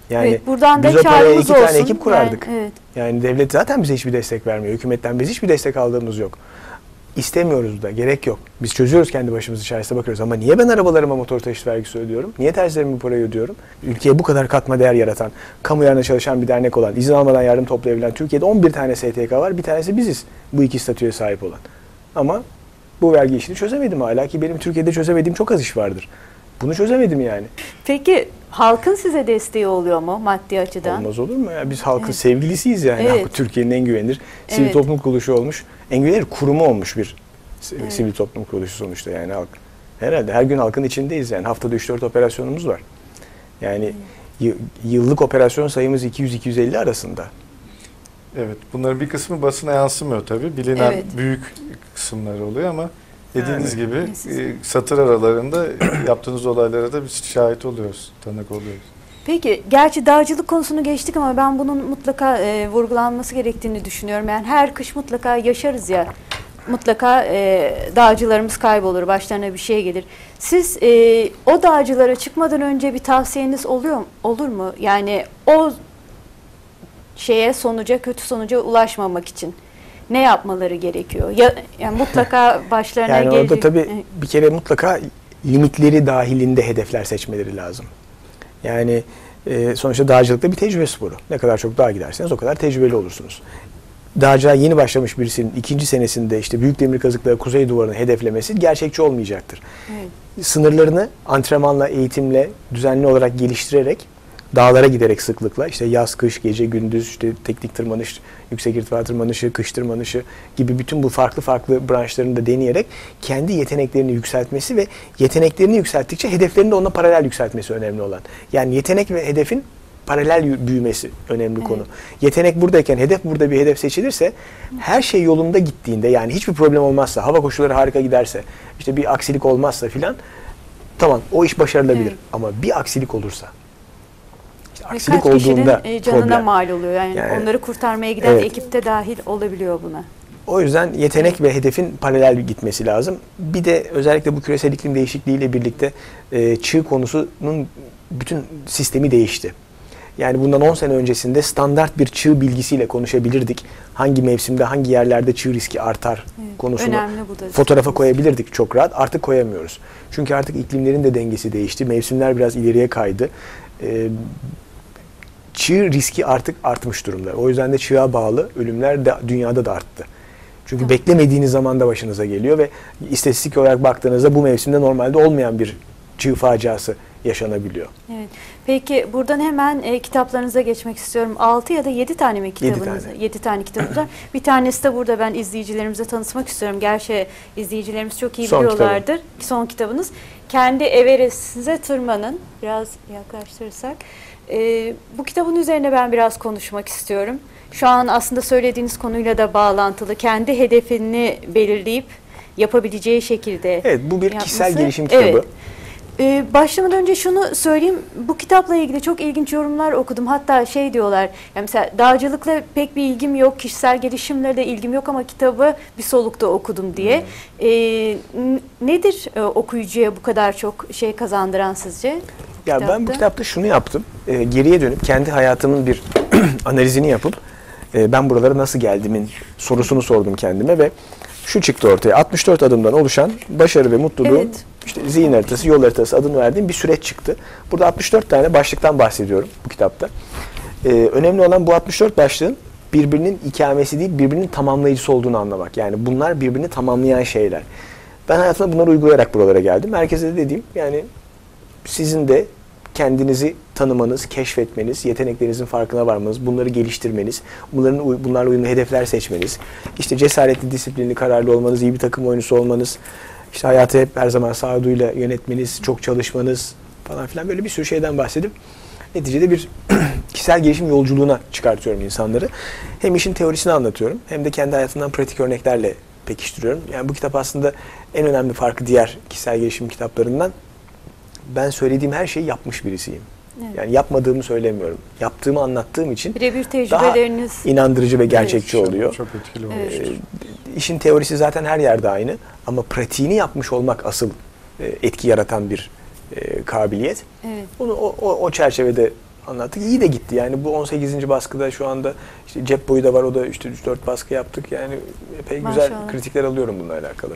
Yani evet, buradan biz da o paraya iki tane ekip kurardık. Yani, yani devlet zaten bize hiçbir destek vermiyor. Hükümetten biz hiçbir destek aldığımız yok. İstemiyoruz da, gerek yok. Biz çözüyoruz kendi başımızı, içerisine bakıyoruz. Ama niye ben arabalarıma motor taşıt vergisi ödüyorum? Niye terzilerime bu parayı ödüyorum? Ülkeye bu kadar katma değer yaratan, kamu yararına çalışan bir dernek olan, izin almadan yardım toplayabilen Türkiye'de 11 tane STK var. Bir tanesi biziz. Bu iki statüye sahip olan. Ama bu vergi işini çözemedim hala ki benim Türkiye'de çözemediğim çok az iş vardır. Bunu çözemedim yani. Peki halkın size desteği oluyor mu maddi açıdan? Olmaz olur mu? Ya? Biz halkın sevgilisiyiz yani. Evet. Türkiye'nin en güvenilir sivil toplum kuruluşu olmuş. En güvenilir kurumu olmuş bir sivil toplum kuruluşu sonuçta yani halk. Herhalde her gün halkın içindeyiz yani. Haftada 3-4 operasyonumuz var. Yani yıllık operasyon sayımız 200-250 arasında. Evet, bunların bir kısmı basına yansımıyor tabii. Bilinen büyük kısımlar oluyor ama dediğiniz gibi satır aralarında yaptığınız olaylara da biz şahit oluyoruz, tanık oluyoruz. Peki, gerçi dağcılık konusunu geçtik ama ben bunun mutlaka vurgulanması gerektiğini düşünüyorum. Yani her kış mutlaka yaşarız ya, mutlaka dağcılarımız kaybolur, başlarına bir şey gelir. Siz o dağcılara çıkmadan önce bir tavsiyeniz olur mu? Yani o şeye, sonuca, kötü sonuca ulaşmamak için ne yapmaları gerekiyor? Ya, yani mutlaka başlarına yani orada tabii bir kere mutlaka limitleri dahilinde hedefler seçmeleri lazım. Yani sonuçta dağcılıkta bir tecrübe sporu. Ne kadar çok dağa giderseniz o kadar tecrübeli olursunuz. Dağcılığa yeni başlamış birisinin ikinci senesinde işte büyük demir kazıkları kuzey duvarını hedeflemesi gerçekçi olmayacaktır. Evet. Sınırlarını antrenmanla, eğitimle düzenli olarak geliştirerek dağlara giderek sıklıkla işte yaz, kış, gece, gündüz, işte teknik tırmanış, yüksek irtifa tırmanışı, kış tırmanışı gibi bütün bu farklı branşlarını da deneyerek kendi yeteneklerini yükseltmesi ve yeteneklerini yükselttikçe hedeflerini de ona paralel yükseltmesi önemli olan. Yani yetenek ve hedefin paralel büyümesi önemli konu. Yetenek buradayken hedef burada bir hedef seçilirse her şey yolunda gittiğinde yani hiçbir problem olmazsa, hava koşulları harika giderse, işte bir aksilik olmazsa filan tamam o iş başarılabilir ama bir aksilik olursa aksilik olduğunda canına problem. Mal oluyor. Yani onları kurtarmaya giden ekipte dahil olabiliyor buna. O yüzden yetenek ve hedefin paralel gitmesi lazım. Bir de özellikle bu küresel iklim değişikliğiyle birlikte çığ konusunun bütün sistemi değişti. Yani bundan 10 sene öncesinde standart bir çığ bilgisiyle konuşabilirdik. Hangi mevsimde, hangi yerlerde çığ riski artar konusunu fotoğrafa koyabilirdik çok rahat. Artık koyamıyoruz. Çünkü artık iklimlerin de dengesi değişti. Mevsimler biraz ileriye kaydı. Çığ riski artık artmış durumda. O yüzden de çığa bağlı ölümler de dünyada da arttı. Çünkü beklemediğiniz zaman da başınıza geliyor ve istatistik olarak baktığınızda bu mevsimde normalde olmayan bir çığ faciası yaşanabiliyor. Evet. Peki buradan hemen kitaplarınıza geçmek istiyorum. 6 ya da 7 tane mi kitabınız? 7 tane kitabınız var. Bir tanesi de burada ben izleyicilerimize tanıtmak istiyorum. Gerçi izleyicilerimiz çok iyi biliyorlardır. Son kitabınız. Kendi Everest'inize tırmanın. Biraz yaklaştırırsak. Bu kitabın üzerine ben biraz konuşmak istiyorum. Şu an aslında söylediğiniz konuyla da bağlantılı. Kendi hedefini belirleyip yapabileceği şekilde bu bir yapması. Kişisel gelişim kitabı. Evet. Başlamadan önce şunu söyleyeyim. Bu kitapla ilgili çok ilginç yorumlar okudum. Hatta şey diyorlar. Yani mesela dağcılıkla pek bir ilgim yok. Kişisel gelişimle de ilgim yok ama kitabı bir solukta okudum diye. Nedir okuyucuya bu kadar çok şey kazandıran sizce? Ya ben bu kitapta şunu yaptım. Geriye dönüp kendi hayatımın bir analizini yapıp ben buralara nasıl geldimin sorusunu sordum kendime ve şu çıktı ortaya. 64 adımdan oluşan başarı ve mutluluğun işte zihin haritası, yol haritası adını verdiğim bir süreç çıktı. Burada 64 tane başlıktan bahsediyorum bu kitapta. Önemli olan bu 64 başlığın birbirinin ikamesi değil, birbirinin tamamlayıcısı olduğunu anlamak. Yani bunlar birbirini tamamlayan şeyler. Ben hayatımda bunları uygulayarak buralara geldim. Herkese de dediğim yani sizin de kendinizi tanımanız, keşfetmeniz, yeteneklerinizin farkına varmanız, bunları geliştirmeniz, bunlarla uyumlu hedefler seçmeniz, işte cesaretli, disiplinli, kararlı olmanız, iyi bir takım oyuncusu olmanız, işte hayatı hep her zaman sağduyuyla yönetmeniz, çok çalışmanız, falan filan, böyle bir sürü şeyden bahsedip neticede bir kişisel gelişim yolculuğuna çıkartıyorum insanları. Hem işin teorisini anlatıyorum hem de kendi hayatından pratik örneklerle pekiştiriyorum. Yani bu kitap aslında en önemli farkı diğer kişisel gelişim kitaplarından, ben söylediğim her şeyi yapmış birisiyim. Evet. Yani yapmadığımı söylemiyorum. Yaptığımı anlattığım için daha inandırıcı ve gerçekçi oluyor. Çok etkili olmuştur. İşin teorisi zaten her yerde aynı ama pratiğini yapmış olmak asıl etki yaratan bir kabiliyet. Evet. Onu o çerçevede anlattık. İyi de gitti. Yani bu 18. baskıda şu anda işte cep boyu da var. O da işte 3-4 baskı yaptık. Yani epey güzel kritikler alıyorum bununla alakalı.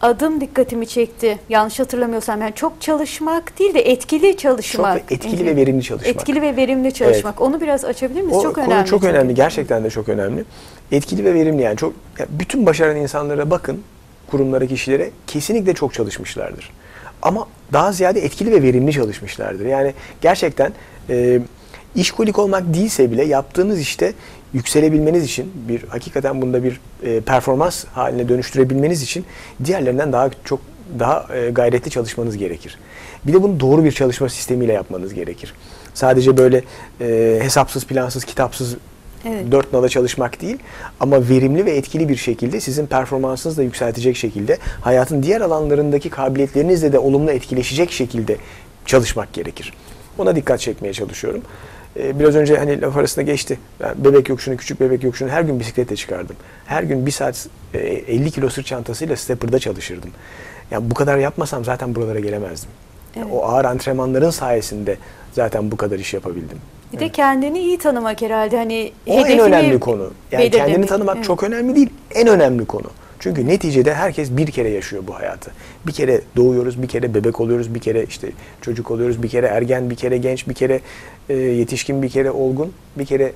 Adım dikkatimi çekti. Yanlış hatırlamıyorsam yani çok çalışmak değil de etkili çalışmak. Çok etkili ve verimli çalışmak. Etkili ve verimli çalışmak. Evet. Onu biraz açabilir miyiz? O çok önemli. Çok önemli. Çünkü. Gerçekten de çok önemli. Etkili ve verimli yani çok yani bütün başaran insanlara bakın, kurumlara, kişilere kesinlikle çok çalışmışlardır. Ama daha ziyade etkili ve verimli çalışmışlardır. Yani gerçekten işkolik olmak değilse bile yaptığınız işte yükselebilmeniz için, bir hakikaten bunda bir performans haline dönüştürebilmeniz için diğerlerinden daha gayretli çalışmanız gerekir. Bir de bunu doğru bir çalışma sistemiyle yapmanız gerekir. Sadece böyle hesapsız, plansız, kitapsız, evet, dört nala çalışmak değil ama verimli ve etkili bir şekilde sizin performansınızı da yükseltecek şekilde, hayatın diğer alanlarındaki kabiliyetlerinizle de olumlu etkileşecek şekilde çalışmak gerekir. Ona dikkat çekmeye çalışıyorum. Biraz önce hani laf arasında geçti. Ben bebek yokuşunu, küçük bebek yokuşunu her gün bisikletle çıkardım. Her gün 1 saat 50 kilo sırt çantasıyla stepper'da çalışırdım. Yani bu kadar yapmasam zaten buralara gelemezdim. Evet. O ağır antrenmanların sayesinde zaten bu kadar iş yapabildim. Bir de kendini iyi tanımak herhalde. Hani o en önemli konu. Yani kendini tanımak, evet, çok önemli değil. En önemli konu. Çünkü neticede herkes bir kere yaşıyor bu hayatı. Bir kere doğuyoruz, bir kere bebek oluyoruz, bir kere işte çocuk oluyoruz, bir kere ergen, bir kere genç, bir kere yetişkin, bir kere olgun, bir kere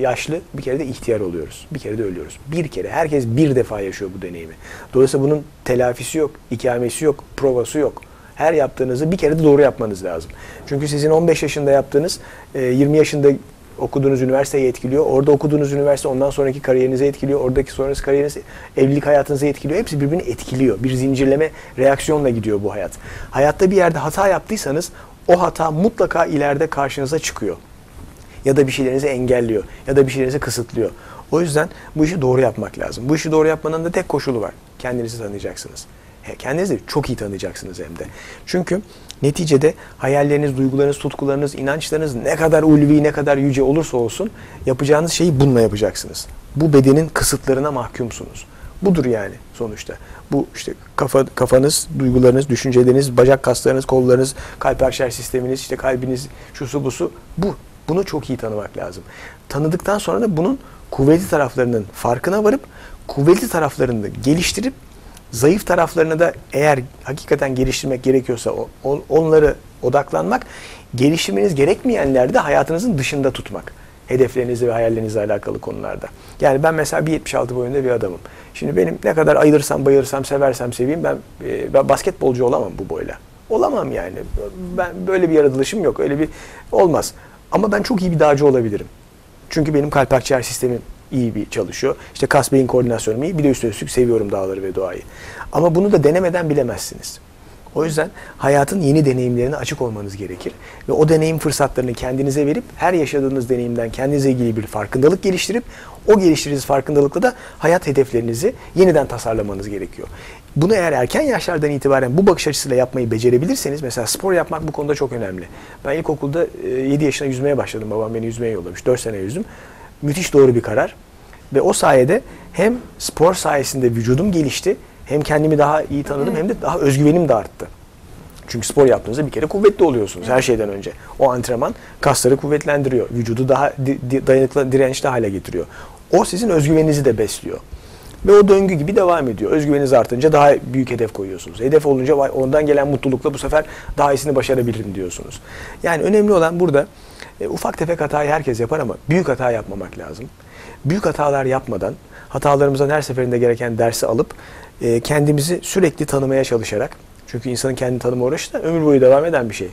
yaşlı, bir kere de ihtiyar oluyoruz. Bir kere de ölüyoruz. Bir kere. Herkes bir defa yaşıyor bu deneyimi. Dolayısıyla bunun telafisi yok, ikamesi yok, provası yok. Her yaptığınızı bir kere de doğru yapmanız lazım. Çünkü sizin 15 yaşında yaptığınız, 20 yaşında okuduğunuz üniversiteyi etkiliyor. Orada okuduğunuz üniversite ondan sonraki kariyerinize etkiliyor. Oradaki sonrası kariyeriniz, evlilik hayatınızı etkiliyor. Hepsi birbirini etkiliyor. Bir zincirleme reaksiyonla gidiyor bu hayat. Hayatta bir yerde hata yaptıysanız o hata mutlaka ileride karşınıza çıkıyor. Ya da bir şeylerinizi engelliyor. Ya da bir şeylerinizi kısıtlıyor. O yüzden bu işi doğru yapmak lazım. Bu işi doğru yapmanın da tek koşulu var. Kendinizi tanıyacaksınız. Kendinizi çok iyi tanıyacaksınız hem de. Çünkü neticede hayalleriniz, duygularınız, tutkularınız, inançlarınız ne kadar ulvi, ne kadar yüce olursa olsun yapacağınız şeyi bununla yapacaksınız. Bu bedenin kısıtlarına mahkumsunuz. Budur yani sonuçta. Bu işte kafanız, duygularınız, düşünceleriniz, bacak kaslarınız, kollarınız, kalp akciğer sisteminiz, işte kalbiniz, şusu busu bu. Bunu çok iyi tanımak lazım. Tanıdıktan sonra da bunun kuvvetli taraflarının farkına varıp kuvvetli taraflarını geliştirip zayıf taraflarını da eğer hakikaten geliştirmek gerekiyorsa onları odaklanmak, geliştirmeniz gerekmeyenleri de hayatınızın dışında tutmak. Hedeflerinizle ve hayallerinizle alakalı konularda. Yani ben mesela 1.76 boyunda bir adamım. Şimdi benim ne kadar ayılırsam, bayılırsam, seversem, seveyim ben basketbolcu olamam bu boyla. Olamam yani. Ben böyle bir yaratılışım yok. Öyle bir olmaz. Ama ben çok iyi bir dağcı olabilirim. Çünkü benim kalp akciğer sistemim iyi bir çalışıyor. İşte kas beyin koordinasyonum iyi. Bir de üstelik seviyorum dağları ve doğayı. Ama bunu da denemeden bilemezsiniz. O yüzden hayatın yeni deneyimlerine açık olmanız gerekir. Ve o deneyim fırsatlarını kendinize verip her yaşadığınız deneyimden kendinize ilgili bir farkındalık geliştirip o geliştirdiğiniz farkındalıkla da hayat hedeflerinizi yeniden tasarlamanız gerekiyor. Bunu eğer erken yaşlardan itibaren bu bakış açısıyla yapmayı becerebilirseniz, mesela spor yapmak bu konuda çok önemli. Ben ilkokulda 7 yaşında yüzmeye başladım. Babam beni yüzmeye yollamış. 4 sene yüzdüm. Müthiş doğru bir karar ve o sayede hem spor sayesinde vücudum gelişti, hem kendimi daha iyi tanıdım, hem de daha özgüvenim de arttı. Çünkü spor yaptığınızda bir kere kuvvetli oluyorsunuz her şeyden önce. O antrenman kasları kuvvetlendiriyor, vücudu daha dayanıklı, dirençli hale getiriyor. O sizin özgüveninizi de besliyor. Ve o döngü gibi devam ediyor. Özgüveniniz artınca daha büyük hedef koyuyorsunuz. Hedef olunca ondan gelen mutlulukla bu sefer daha iyisini başarabilirim diyorsunuz. Yani önemli olan burada ufak tefek hatayı herkes yapar ama büyük hata yapmamak lazım. Büyük hatalar yapmadan, hatalarımızdan her seferinde gereken dersi alıp kendimizi sürekli tanımaya çalışarak, çünkü insanın kendini tanıma uğraşı da ömür boyu devam eden bir şey.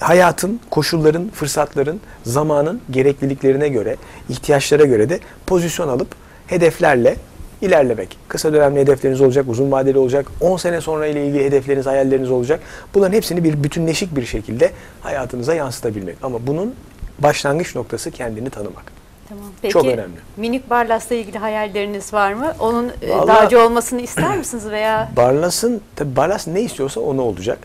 Hayatın, koşulların, fırsatların, zamanın gerekliliklerine göre, ihtiyaçlara göre de pozisyon alıp hedeflerle ilerlemek. Kısa dönemli hedefleriniz olacak, uzun vadeli olacak, 10 sene sonra ile ilgili hedefleriniz, hayalleriniz olacak. Bunların hepsini bir bütünleşik bir şekilde hayatınıza yansıtabilmek. Ama bunun başlangıç noktası kendini tanımak. Tamam. Peki, çok önemli. Minik Barlas'la ilgili hayalleriniz var mı? Onun dağcı olmasını ister misiniz veya? Barlas ne istiyorsa ona olacak.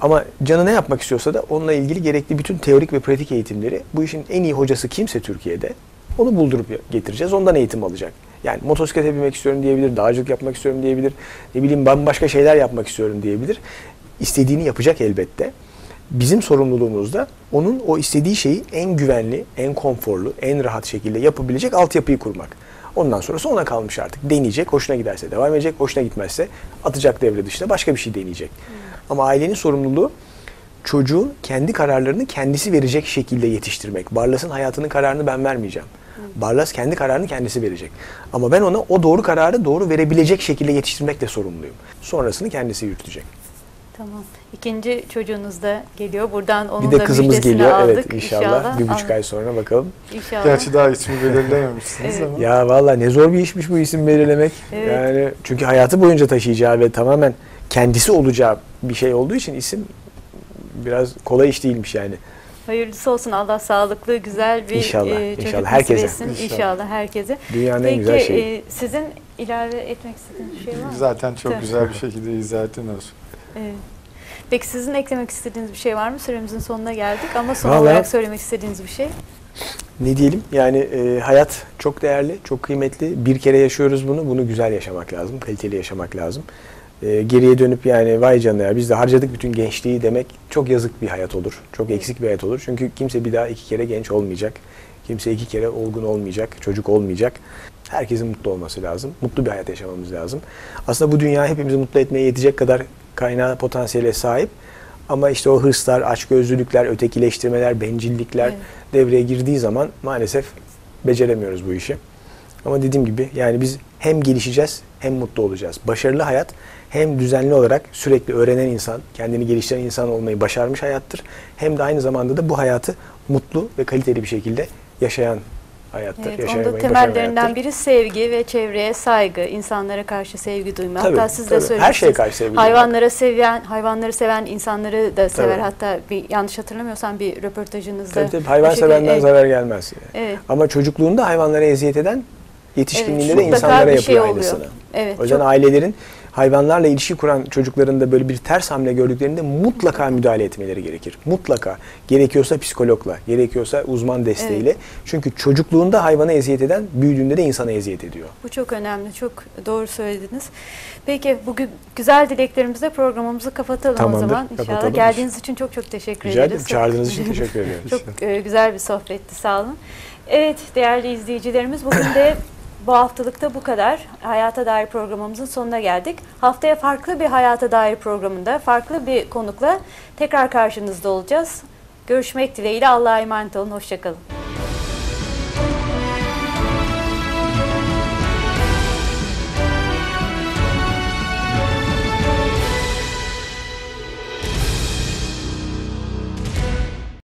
Ama canı ne yapmak istiyorsa da onunla ilgili gerekli bütün teorik ve pratik eğitimleri, bu işin en iyi hocası kimse Türkiye'de, onu buldurup getireceğiz. Ondan eğitim alacak. Yani motosiklete binmek istiyorum diyebilir, dağcılık yapmak istiyorum diyebilir, ne bileyim bambaşka şeyler yapmak istiyorum diyebilir. İstediğini yapacak elbette. Bizim sorumluluğumuz da onun o istediği şeyi en güvenli, en konforlu, en rahat şekilde yapabilecek altyapıyı kurmak. Ondan sonrası ona kalmış artık. Deneyecek, hoşuna giderse devam edecek, hoşuna gitmezse atacak devre dışına, başka bir şey deneyecek. Ama ailenin sorumluluğu çocuğun kendi kararlarını kendisi verecek şekilde yetiştirmek. Barlas'ın hayatının kararını ben vermeyeceğim. Barlas kendi kararını kendisi verecek. Ama ben ona o doğru kararı doğru verebilecek şekilde yetiştirmekle sorumluyum. Sonrasını kendisi yürütecek. Tamam. İkinci çocuğunuz da geliyor. Buradan onun da kızımız geliyor. Aldık. Evet, inşallah. 1,5 ay sonra bakalım. İnşallah. Gerçi daha ismi belirlememişsiniz evet. Ama. Ya vallahi ne zor bir işmiş bu isim belirlemek. Evet. Yani çünkü hayatı boyunca taşıyacağı ve tamamen kendisi olacağı bir şey olduğu için isim biraz kolay iş değilmiş yani. Hayırlısı olsun. Allah sağlıklı, güzel bir çocuk herkese versin. İnşallah herkese. Dünyanın en güzel şeyi. Peki sizin ilave etmek istediğiniz şey var mı? Zaten çok güzel bir şekilde izah ettin olsun. Evet. Peki sizin eklemek istediğiniz bir şey var mı? Süremizin sonuna geldik ama son olarak söylemek istediğiniz bir şey. Ne diyelim? Yani hayat çok değerli, çok kıymetli. Bir kere yaşıyoruz bunu. Bunu güzel yaşamak lazım, kaliteli yaşamak lazım. Geriye dönüp yani vay canına ya biz de harcadık bütün gençliği demek çok yazık bir hayat olur. Çok eksik bir hayat olur. Çünkü kimse bir daha 2 kere genç olmayacak. Kimse 2 kere olgun olmayacak, çocuk olmayacak. Herkesin mutlu olması lazım. Mutlu bir hayat yaşamamız lazım. Aslında bu dünya hepimizi mutlu etmeye yetecek kadar kaynağı, potansiyele sahip. Ama işte o hırslar, açgözlülükler, ötekileştirmeler, bencillikler devreye girdiği zaman maalesef beceremiyoruz bu işi. Ama dediğim gibi yani biz hem gelişeceğiz hem mutlu olacağız. Başarılı hayat hem düzenli olarak sürekli öğrenen insan, kendini geliştiren insan olmayı başarmış hayattır. Hem de aynı zamanda da bu hayatı mutlu ve kaliteli bir şekilde yaşayan hayattır. Evet, onda temellerinden biri sevgi ve çevreye saygı, insanlara karşı sevgi duyma. Tabii, hatta siz de söylüyorsunuz. Her şeye karşı sevgi. Hayvanları seven insanları da sever. Tabii. Hatta bir yanlış hatırlamıyorsam bir röportajınızda. Tabii, hayvan sevenden zarar gelmez. Evet. Ama çocukluğunda hayvanlara eziyet eden yetişkinliğinde de insanlara yapıyor aynısını. Evet, o yüzden ailelerin hayvanlarla ilişki kuran çocuklarında böyle bir ters hamle gördüklerinde mutlaka müdahale etmeleri gerekir. Mutlaka. Gerekiyorsa psikologla, gerekiyorsa uzman desteğiyle. Evet. Çünkü çocukluğunda hayvana eziyet eden, büyüdüğünde de insana eziyet ediyor. Bu çok önemli. Çok doğru söylediniz. Peki bugün güzel dileklerimizle programımızı kapatalım. Tamamdır, o zaman. İnşallah kapatalım. Geldiğiniz için çok çok teşekkür ederiz. Çağırdığınız için teşekkür ederim. Çok güzel bir sohbetti. Sağ olun. Evet değerli izleyicilerimiz bugün de bu haftalıkta bu kadar. Hayata Dair programımızın sonuna geldik. Haftaya farklı bir Hayata Dair programında farklı bir konukla tekrar karşınızda olacağız. Görüşmek dileğiyle Allah'a emanet olun. Hoşçakalın.